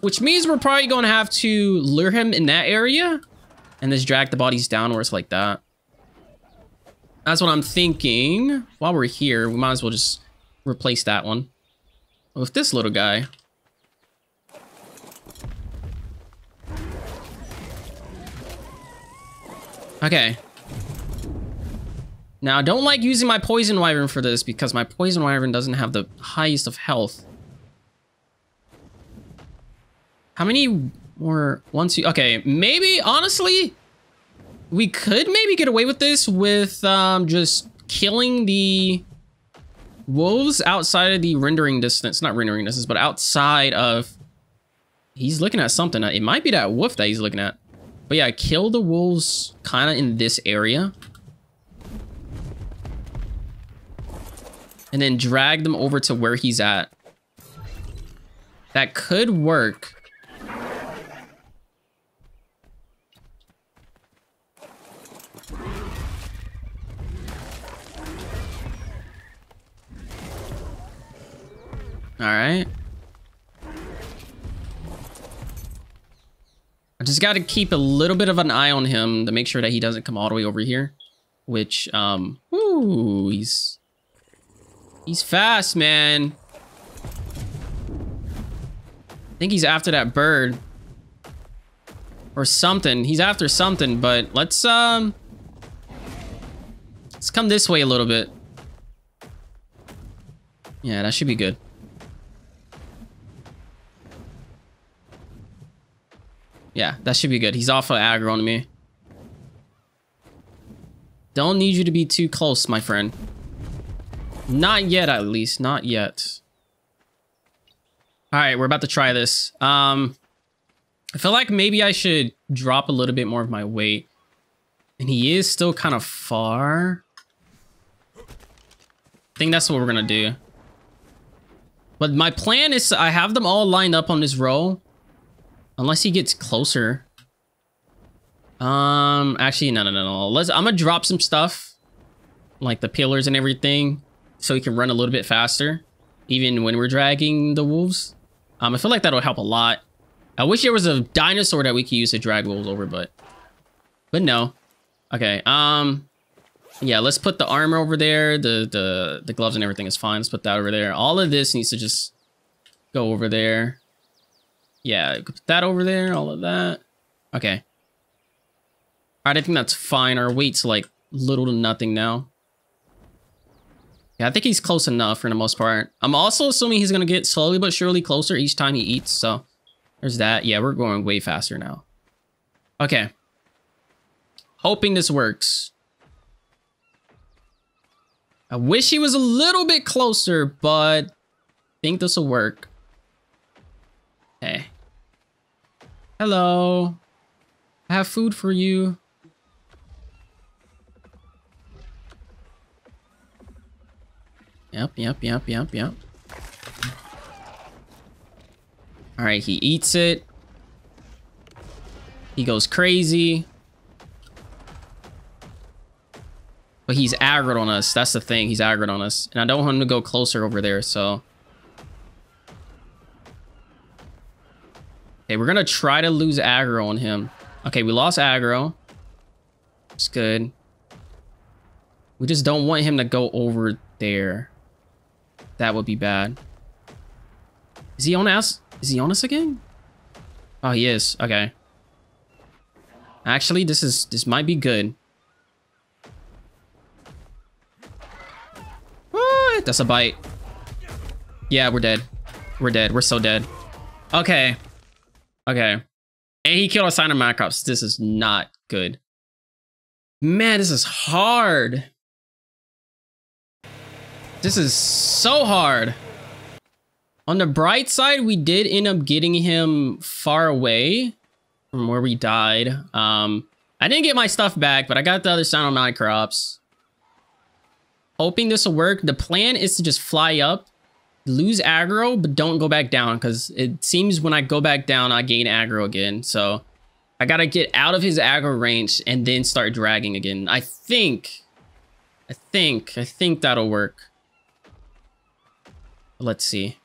which means we're probably going to have to lure him in that area. And just drag the bodies downwards like that. That's what I'm thinking. While we're here, we might as well just replace that one with this little guy. Okay. Now, I don't like using my Poison Wyvern for this because my Poison Wyvern doesn't have the highest of health. How many more? One, two. Okay, maybe, honestly, we could maybe get away with this with just killing the wolves outside of the rendering distance. Not rendering distance, but outside of... He's looking at something. It might be that wolf that he's looking at. But yeah, kill the wolves kind of in this area. And then drag them over to where he's at. That could work. Alright. I just gotta keep a little bit of an eye on him to make sure that he doesn't come all the way over here. Which, ooh, He's fast, man. I think he's after that bird. Or something. He's after something, but let's come this way a little bit. Yeah, that should be good. Yeah, that should be good. He's off of aggro on me. Don't need you to be too close, my friend. Not yet, at least. Not yet. All right, we're about to try this. I feel like maybe I should drop a little bit more of my weight. And he is still kind of far. I think that's what we're going to do. But my plan is I have them all lined up on this row. Unless he gets closer. Actually, no. I'm going to drop some stuff. Like the pillars and everything. So he can run a little bit faster, even when we're dragging the wolves. I feel like that'll help a lot. I wish there was a dinosaur that we could use to drag wolves over, but no. Okay, yeah, let's put the armor over there. The gloves and everything is fine. Let's put that over there. All of this needs to just go over there. Yeah, put that over there, all of that. Okay. Alright, I think that's fine. Our weight's like little to nothing now. Yeah, I think he's close enough for the most part. I'm also assuming he's gonna get slowly but surely closer each time he eats, so there's that. Yeah, we're going way faster now. Okay. Hoping this works. I wish he was a little bit closer, but I think this will work. Hey. Hello. I have food for you. Yep. All right, he eats it. He goes crazy. But he's aggroed on us. That's the thing. He's aggroed on us. And I don't want him to go closer over there, so... Okay, we're gonna try to lose aggro on him. Okay, we lost aggro. It's good. We just don't want him to go over there. That would be bad. Is he on us? Is he on us again? Oh, he is. Okay. Actually, this might be good. What? That's a bite. Yeah, we're dead. We're dead. We're so dead. Okay. Okay. And he killed a Sinomacrops. This is not good. Man, this is hard. This is so hard. On the bright side, we did end up getting him far away from where we died. I didn't get my stuff back, but I got the other Sinomacrops. Hoping this will work. The plan is to just fly up, lose aggro, but don't go back down, because it seems when I go back down, I gain aggro again. So I gotta get out of his aggro range and then start dragging again. I think that'll work. Let's see.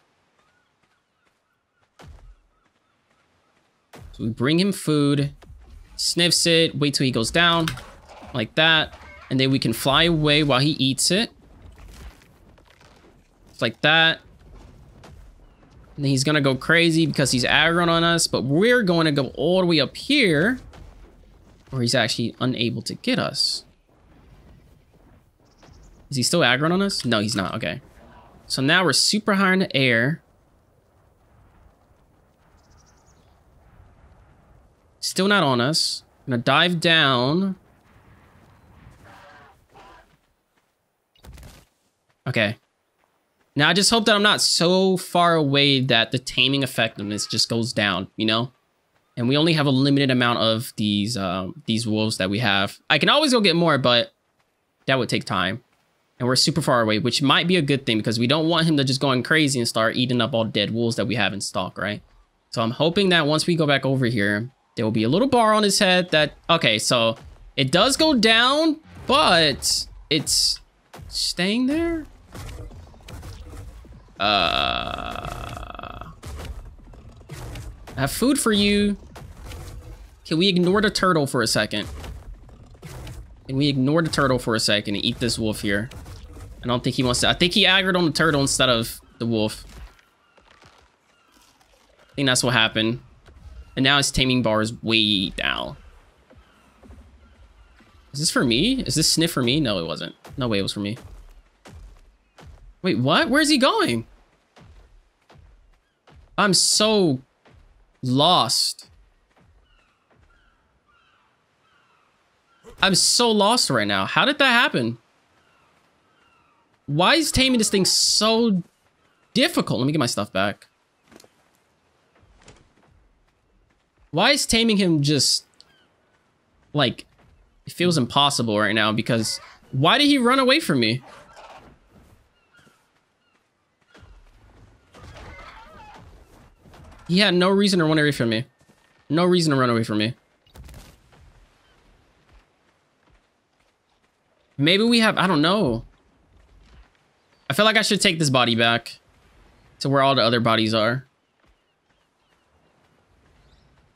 So we bring him food, sniffs it, wait till he goes down, like that. And then we can fly away while he eats it. Like that. And he's gonna go crazy because he's aggroed on us, but we're going to go all the way up here where he's actually unable to get us. Is he still aggroed on us? No, he's not. Okay. So now we're super high in the air. Still not on us. I'm gonna dive down. Okay. Now, I just hope that I'm not so far away that the taming effectiveness just goes down, you know? And we only have a limited amount of these wolves that we have. I can always go get more, but that would take time. And we're super far away, which might be a good thing because we don't want him to just going crazy and start eating up all dead wolves that we have in stock, right? So I'm hoping that once we go back over here, there will be a little bar on his head that... Okay, so it does go down, but it's staying there? I have food for you. Can we ignore the turtle for a second? Can we ignore the turtle for a second and eat this wolf here? I don't think he wants to. I think he aggroed on the turtle instead of the wolf. I think that's what happened. And now his taming bar is way down. Is this for me? Is this sniff for me? No, it wasn't. No way it was for me. Wait, what? Where's he going? I'm so lost. I'm so lost right now. How did that happen? Why is taming this thing so difficult? Let me get my stuff back. Why is taming him just... Like, it feels impossible right now because... Why did he run away from me? He had no reason to run away from me. No reason to run away from me. Maybe we have... I don't know. I feel like I should take this body back to where all the other bodies are.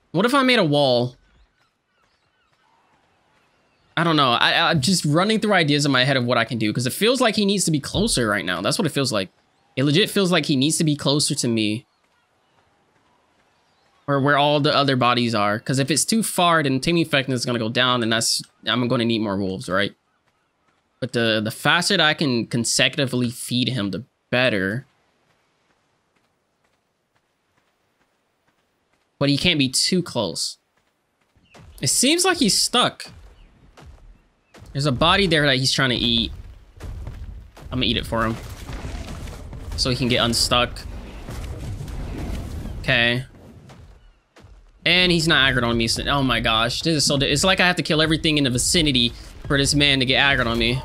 What if I made a wall? I don't know. I'm just running through ideas in my head of what I can do, because it feels like he needs to be closer right now. That's what it feels like. It legit feels like he needs to be closer to me, or where all the other bodies are. Because if it's too far, then team effectiveness is going to go down, and I'm going to need more wolves, right? But the faster that I can consecutively feed him, the better. But he can't be too close. It seems like he's stuck. There's a body there that he's trying to eat. I'm gonna eat it for him, so he can get unstuck. Okay. And he's not aggroed on me. So, oh my gosh, this is so. It's like I have to kill everything in the vicinity for this man to get aggroed on me.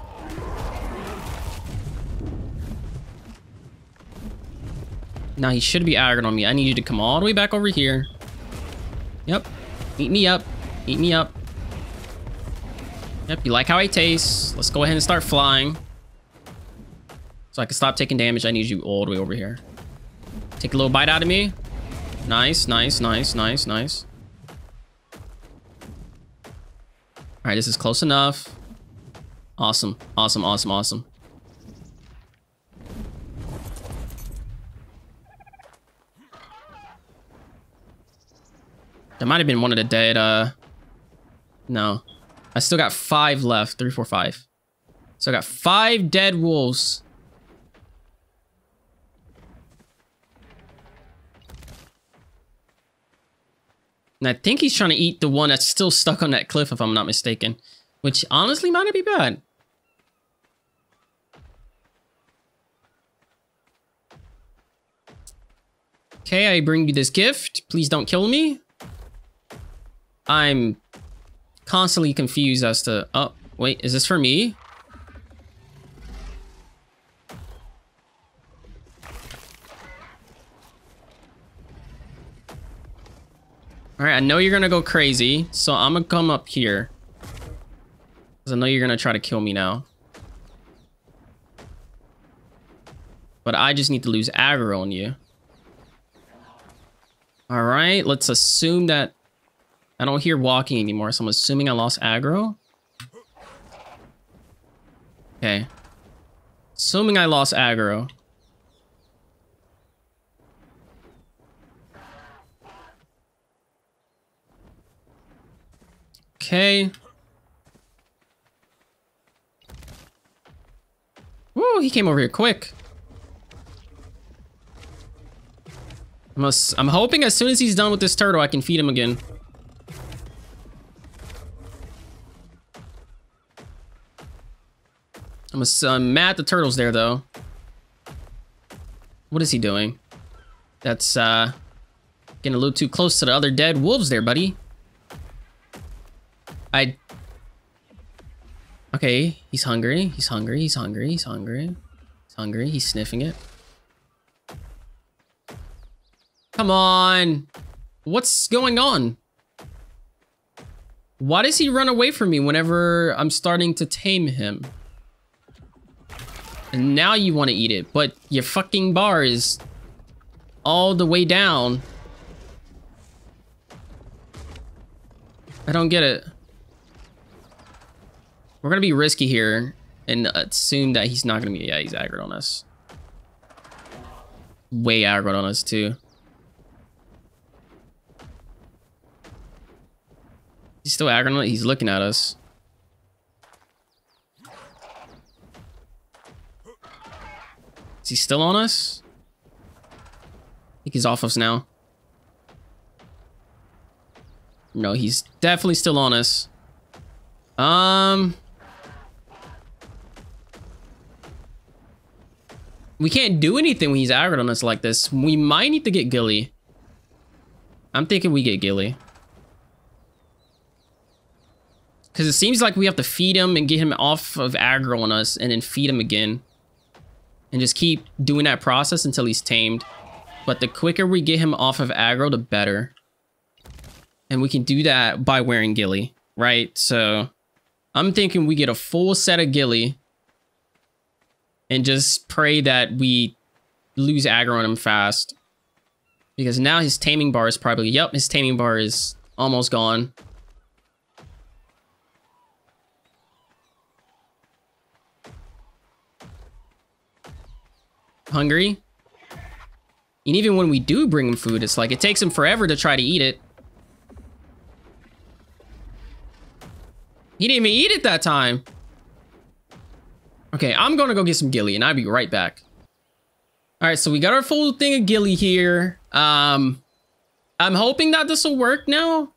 Now he should be aggroed on me. I need you to come all the way back over here. Yep. Eat me up. Eat me up. Yep, you like how I taste. Let's go ahead and start flying. So I can stop taking damage. I need you all the way over here. Take a little bite out of me. Nice, nice, nice, nice, nice. Alright, this is close enough. Awesome, awesome, awesome, awesome. That might have been one of the dead, No. I still got 5 left. 3, 4, 5. So I got 5 dead wolves. And I think he's trying to eat the one that's still stuck on that cliff, if I'm not mistaken. Which honestly might not be bad. Okay, I bring you this gift. Please don't kill me. I'm constantly confused as to, oh wait, is this for me? All right, I know you're gonna go crazy, so I'm gonna come up here, because I know you're gonna try to kill me now, but I just need to lose aggro on you. All right, let's assume that I don't hear walking anymore, so I'm assuming I lost aggro. Okay. Assuming I lost aggro. Okay. Woo, he came over here quick. I'm hoping as soon as he's done with this turtle, I can feed him again. I'm mad the turtle's there, though. What is he doing? That's getting a little too close to the other dead wolves there, buddy. Okay, he's hungry. He's hungry. He's hungry. He's hungry. He's hungry. He's sniffing it. Come on. What's going on? Why does he run away from me whenever I'm starting to tame him? And now you want to eat it, but your fucking bar is all the way down. I don't get it. We're going to be risky here and assume that he's not going to be... Yeah, he's aggroed on us. Way aggroed on us, too. He's still aggroed on us. He's looking at us. Is he still on us? I think he's off us now. No, he's definitely still on us. We can't do anything when he's aggroed on us like this. We might need to get Gilly. I'm thinking we get Gilly. Because it seems like we have to feed him and get him off of aggro on us and then feed him again. And just keep doing that process until he's tamed. But the quicker we get him off of aggro, the better. And we can do that by wearing Gilly, right? So I'm thinking we get a full set of Gilly. And just pray that we lose aggro on him fast. Because now his taming bar is probably... Yep, his taming bar is almost gone. hungry. And even when we do bring him food, it's like it takes him forever to try to eat it. He didn't even eat it that time. Okay, I'm gonna go get some ghillie and I'll be right back. All right, so we got our full thing of ghillie here. I'm hoping that this will work now.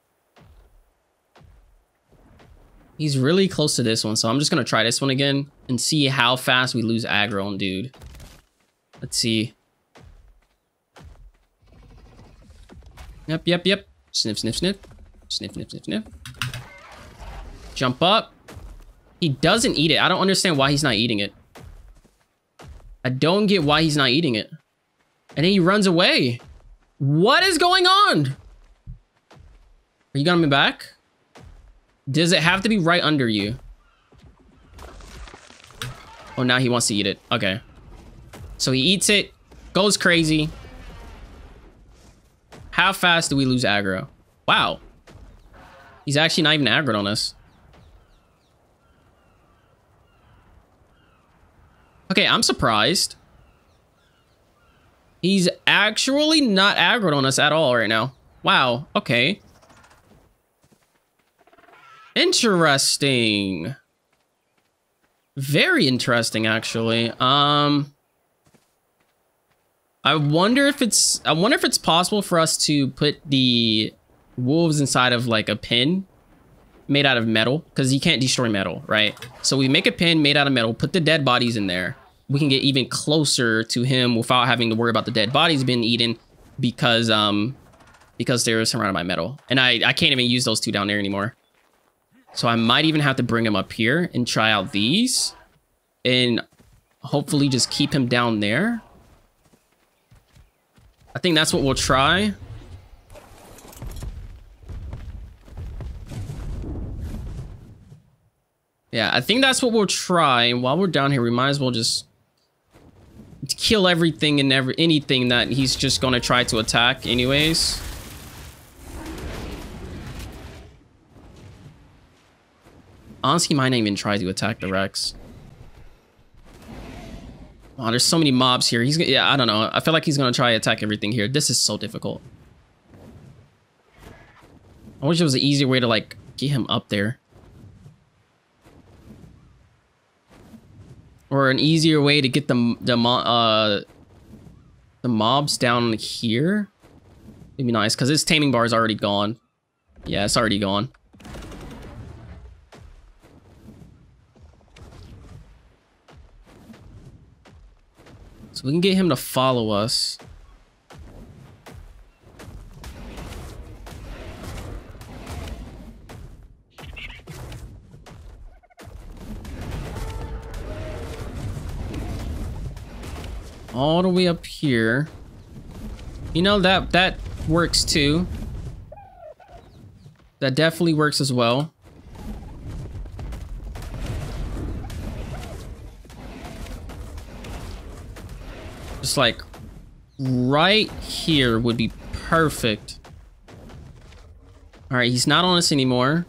He's really close to this one, so I'm just gonna try this one again and see how fast we lose aggro on dude. Let's see. Yep, yep, yep. Sniff, sniff, sniff. Sniff, sniff, sniff, sniff. Jump up. He doesn't eat it. I don't understand why he's not eating it. I don't get why he's not eating it. And then he runs away. What is going on? Are you coming back? Does it have to be right under you? Oh, now he wants to eat it. Okay. So he eats it, goes crazy. How fast do we lose aggro? Wow. He's actually not even aggroed on us. Okay, I'm surprised. He's actually not aggroed on us at all right now. Wow, okay. Interesting. Very interesting, actually. I wonder if it's possible for us to put the wolves inside of like a pen made out of metal, because you can't destroy metal, right? So we make a pen made out of metal, put the dead bodies in there. We can get even closer to him without having to worry about the dead bodies being eaten, because they're surrounded by metal. And I can't even use those two down there anymore. So I might even have to bring him up here and try out these and hopefully just keep him down there. I think that's what we'll try. Yeah, I think that's what we'll try. And while we're down here, we might as well just kill everything and anything that he's just going to try to attack anyways. Honestly, might not even try to attack the Rex. Wow, there's so many mobs here. Yeah, I don't know. I feel like he's gonna try to attack everything here. This is so difficult. I wish there was an easier way to like get him up there, or an easier way to get the mobs down here. It'd be nice because his taming bar is already gone. Yeah, it's already gone. So we can get him to follow us. All the way up here. You know, that works too. That definitely works as well. Just like right here would be perfect. All right, he's not on us anymore.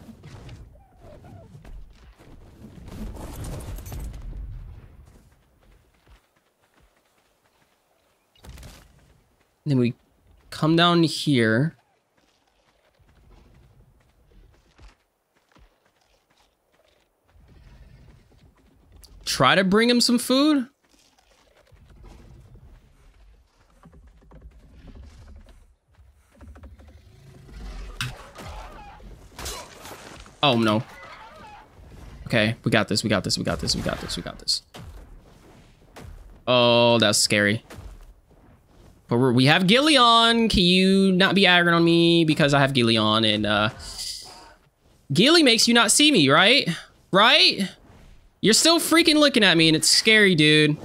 And then we come down here. Try to bring him some food. Oh, no. Okay, we got this, we got this, we got this, we got this, we got this. Oh, that's scary. But we have ghillie on. Can you not be aggroed on me? Because I have ghillie on, and ghillie makes you not see me, right? Right? You're still freaking looking at me, and it's scary, dude.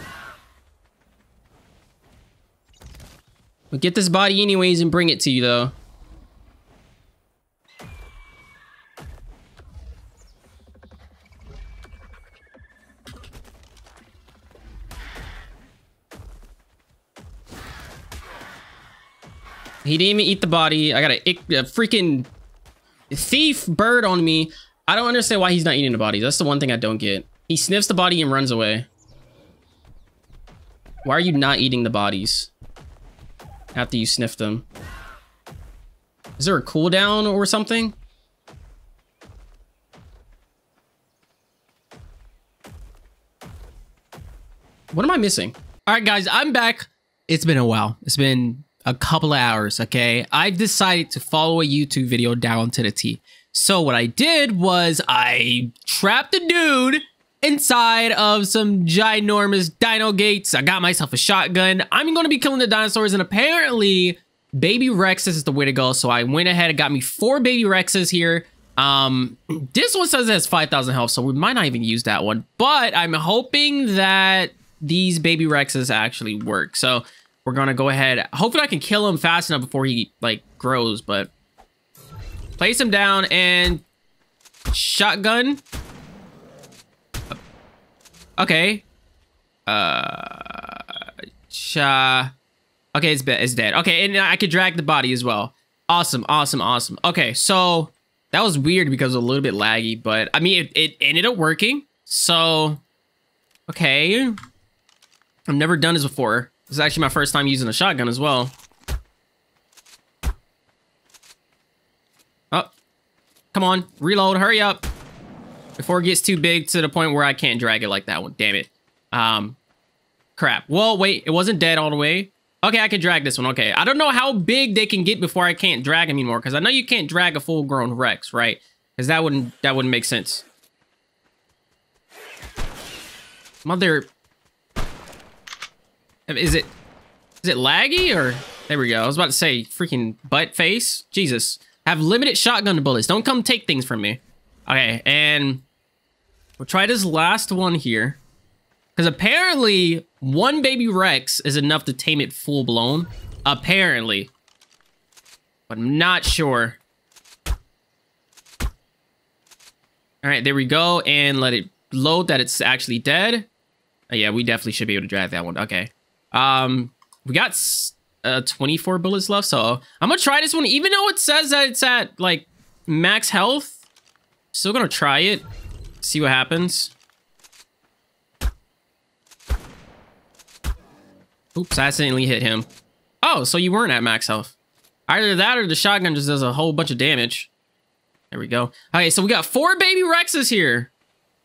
We get this body anyways and bring it to you, though. He didn't even eat the body. I got a freaking thief bird on me. I don't understand why he's not eating the body. That's the one thing I don't get. He sniffs the body and runs away. Why are you not eating the bodies after you sniff them? Is there a cooldown or something? What am I missing? All right, guys, I'm back. It's been a while. It's been a couple of hours, okay? I've decided to follow a YouTube video down to the T. So what I did was I trapped a dude inside of some ginormous dino gates. I got myself a shotgun. I'm going to be killing the dinosaurs, and apparently baby Rexes is the way to go. So I went ahead and got me 4 baby Rexes here. This one says it has 5,000 health, so we might not even use that one. But I'm hoping that these baby Rexes actually work. So we're going to go ahead. Hopefully I can kill him fast enough before he, like, grows. But place him down and shotgun. Okay. Okay, it's dead. Okay, and I could drag the body as well. Awesome, awesome, awesome. Okay, so that was weird because it was a little bit laggy, but I mean, it ended up working. So, okay. I've never done this before. This is actually my first time using a shotgun as well. Oh, come on, reload, hurry up. Before it gets too big to the point where I can't drag it like that one. Damn it. Crap. Well, wait, it wasn't dead all the way. Okay, I can drag this one. Okay, I don't know how big they can get before I can't drag them anymore, because I know you can't drag a full-grown Rex, right? Because that wouldn't make sense. Mother, is it laggy or there we go? I was about to say freaking butt face. Jesus, I have limited shotgun bullets. Don't come take things from me. Okay, and we'll try this last one here. Because apparently, one baby Rex is enough to tame it full-blown. Apparently. But I'm not sure. Alright, there we go. And let it load that it's actually dead. Oh, yeah, we definitely should be able to drag that one. Okay. We got 24 bullets left, so I'm going to try this one. Even though it says that it's at, like, max health, still gonna try it, see what happens. Oops, I accidentally hit him. Oh, so you weren't at max health. Either that or the shotgun just does a whole bunch of damage. There we go. Okay, so we got 4 baby Rexes here.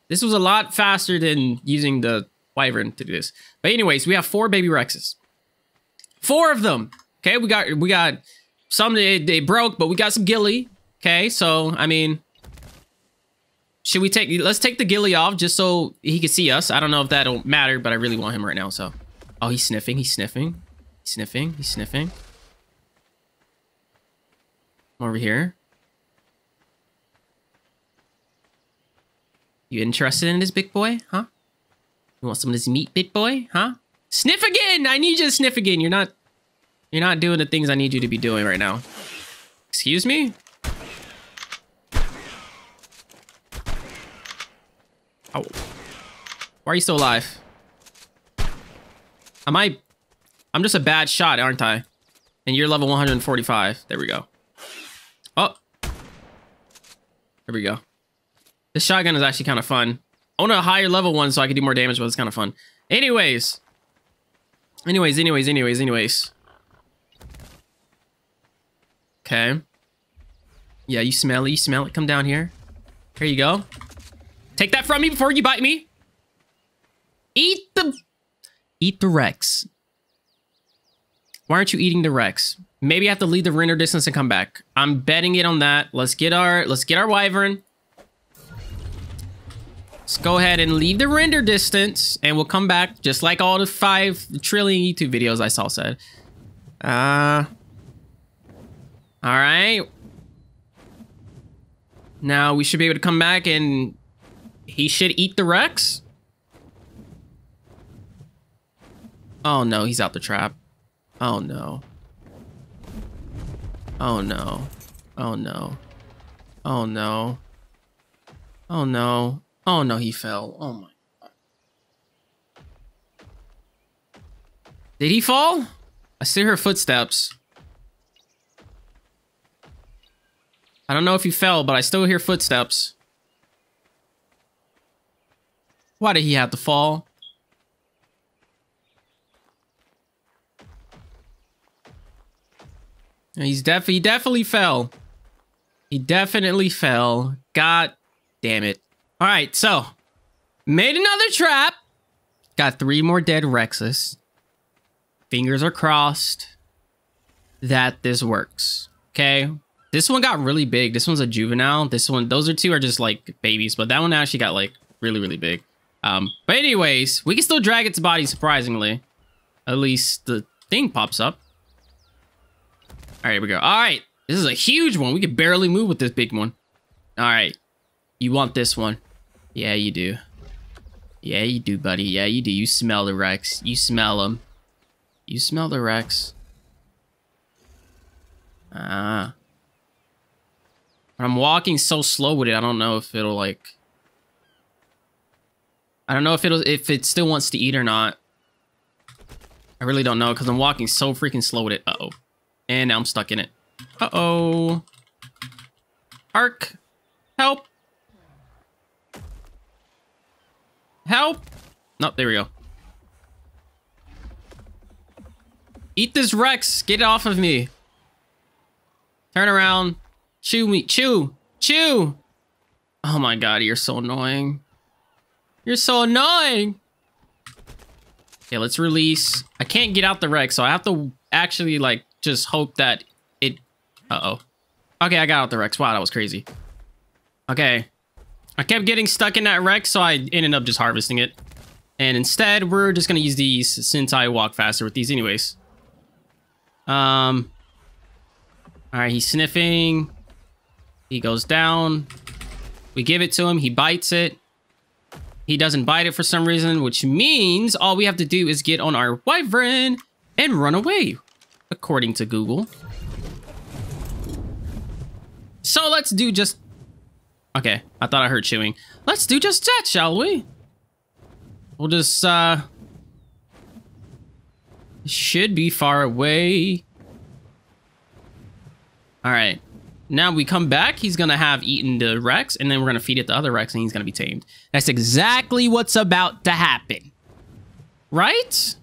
This was a lot faster than using the Wyvern to do this. But anyways, we have 4 baby Rexes. 4 of them. Okay, we got some they broke, but we got some ghillie. Okay, so I mean, should we take, let's take the ghillie off just so he can see us. I don't know if that'll matter, but I really want him right now, so. Oh, he's sniffing, he's sniffing. He's sniffing, he's sniffing. Come over here. You interested in this big boy, huh? You want some of this meat, big boy, huh? Sniff again, I need you to sniff again. You're not doing the things I need you to be doing right now. Excuse me? Oh. Why are you still alive? I'm just a bad shot, aren't I? And you're level 145. There we go. Oh. There we go. This shotgun is actually kind of fun. I want a higher level one so I can do more damage, but it's kind of fun. Anyways. Okay. Yeah, you smell it. Come down here. Here you go. Take that from me before you bite me. Eat the Rex. Why aren't you eating the Rex? Maybe I have to leave the render distance and come back. I'm betting it on that. Let's get our Wyvern. Let's go ahead and leave the render distance and we'll come back, just like all the 5 trillion YouTube videos I saw said. All right. Now we should be able to come back and he should eat the Rex? Oh no, he's out the trap. Oh no. Oh no. Oh no. Oh no. Oh no. Oh no, he fell. Oh my God. Did he fall? I see her footsteps. I don't know if he fell, but I still hear footsteps. Why did he have to fall? He definitely fell. He definitely fell. God damn it. All right, so made another trap. Got 3 more dead Rexes. Fingers are crossed that this works. Okay. This one got really big. This one's a juvenile. This one, those are 2 are just like babies, but that one actually got like really, really big. But anyways, we can still drag its body, surprisingly. At least the thing pops up. All right, here we go. All right. This is a huge one. We can barely move with this big one. All right. You want this one. Yeah, you do. Yeah, you do, buddy. Yeah, you do. You smell the Rex. You smell him. You smell the Rex. Ah. I'm walking so slow with it. I don't know if it'll like... I don't know if it still wants to eat or not. I really don't know because I'm walking so freaking slow with it. Uh-oh. And now I'm stuck in it. Uh-oh. Ark. Help. Help. Nope, there we go. Eat this Rex. Get it off of me. Turn around. Chew me. Chew. Chew. Oh my god, you're so annoying. You're so annoying. Okay, let's release. I can't get out the Rex, so I have to actually, like, just hope that it... Uh-oh. Okay, I got out the Rex. Wow, that was crazy. Okay. I kept getting stuck in that Rex, so I ended up just harvesting it. And instead, we're just going to use these since I walk faster with these anyways. All right, he's sniffing. He goes down. We give it to him. He bites it. He doesn't bite it for some reason, which means all we have to do is get on our Wyvern and run away, according to Google. So let's do just... Okay, I thought I heard chewing. Let's do just that, shall we? We'll just, should be far away. All right. Now we come back, he's going to have eaten the Rex, and then we're going to feed it the other Rex, and he's going to be tamed. That's exactly what's about to happen. Right?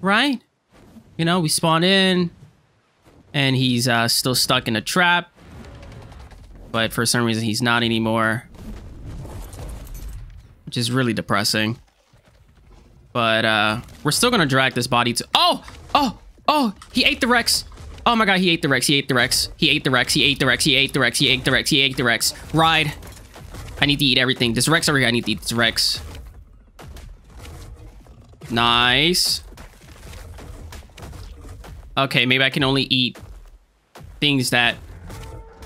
Right? You know, we spawn in, and he's still stuck in a trap. But for some reason, he's not anymore. Which is really depressing. But we're still going to drag this body to... Oh! Oh! Oh! He ate the Rex! Oh my god, he ate the Rex, he ate the Rex, he ate the Rex, he ate the Rex, he ate the Rex, he ate the Rex, he ate the Rex. Ride. I need to eat everything. This Rex over here, I need to eat this Rex. Nice. Okay, maybe I can only eat things that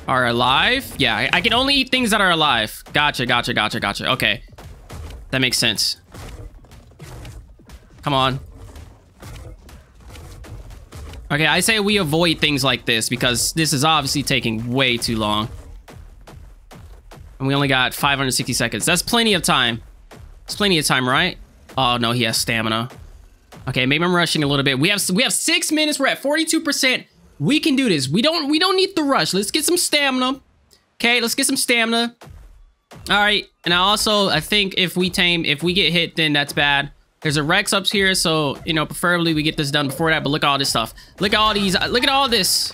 are alive. Yeah, I can only eat things that are alive. Gotcha, gotcha, gotcha, gotcha. Okay. That makes sense. Come on. Okay, I say we avoid things like this because this is obviously taking way too long. And we only got 560 seconds. That's plenty of time. It's plenty of time, right? Oh, no, he has stamina. Okay, maybe I'm rushing a little bit. We have 6 minutes. We're at 42%. We can do this. We don't need the rush. Let's get some stamina. Okay, let's get some stamina. All right. And I also, I think if we get hit, then that's bad. There's a Rex up here, so, you know, preferably we get this done before that, but look at all this stuff. Look at all these, look at all this.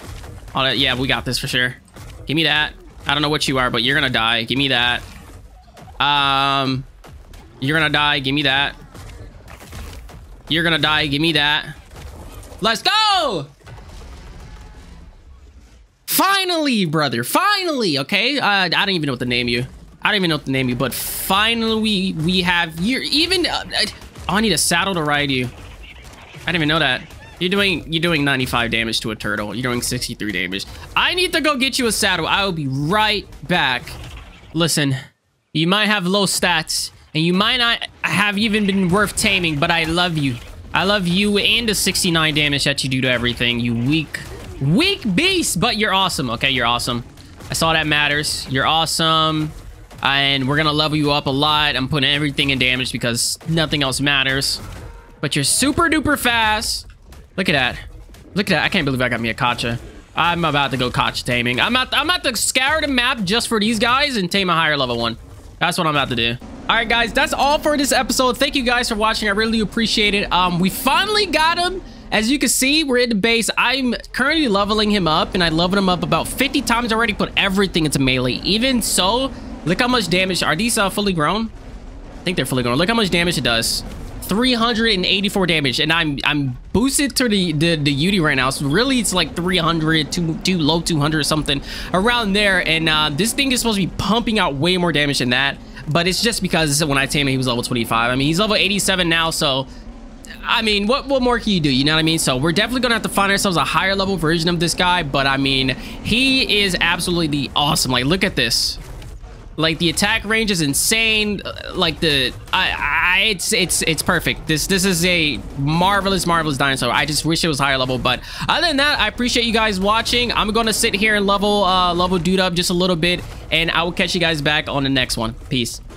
All that, yeah, we got this for sure. Give me that. I don't know what you are, but you're gonna die. Give me that. You're gonna die, give me that. You're gonna die, give me that. Let's go! Finally, brother, finally, okay? I don't even know what to name you. I don't even know what to name you, but finally we have, you're even... Oh, I need a saddle to ride you. I didn't even know that. You're doing 95 damage to a turtle. You're doing 63 damage. I need to go get you a saddle. I will be right back. Listen, you might have low stats, and you might not have even been worth taming, but I love you. I love you and the 69 damage that you do to everything. You weak beast, but you're awesome. Okay, you're awesome. That's all that matters. You're awesome. And we're gonna level you up a lot. I'm putting everything in damage because nothing else matters. But you're super duper fast. Look at that. Look at that. I can't believe I got me a Kacha. I'm about to go Kacha taming. I'm about to scour the map just for these guys and tame a higher level one. That's what I'm about to do. All right, guys, that's all for this episode. Thank you guys for watching. I really appreciate it. We finally got him. As you can see, we're at the base. I'm currently leveling him up, and I leveled him up about 50 times already. Put everything into melee. Even so, look how much damage. Are these fully grown? I think they're fully grown. Look how much damage it does. 384 damage, and I'm boosted to the Yutyrannus right now. So really, it's like 300 to low 200 something around there. And this thing is supposed to be pumping out way more damage than that, but it's just because when I tamed him, he was level 25. I mean, he's level 87 now, so I mean, what more can you do? You know what I mean? So we're definitely gonna have to find ourselves a higher level version of this guy, but I mean, he is absolutely awesome. Like, look at this. Like, the attack range is insane. Like, the it's perfect. This is a marvelous dinosaur. I just wish it was higher level, but other than that, I appreciate you guys watching. I'm gonna sit here and level dude up just a little bit, and I will catch you guys back on the next one. Peace.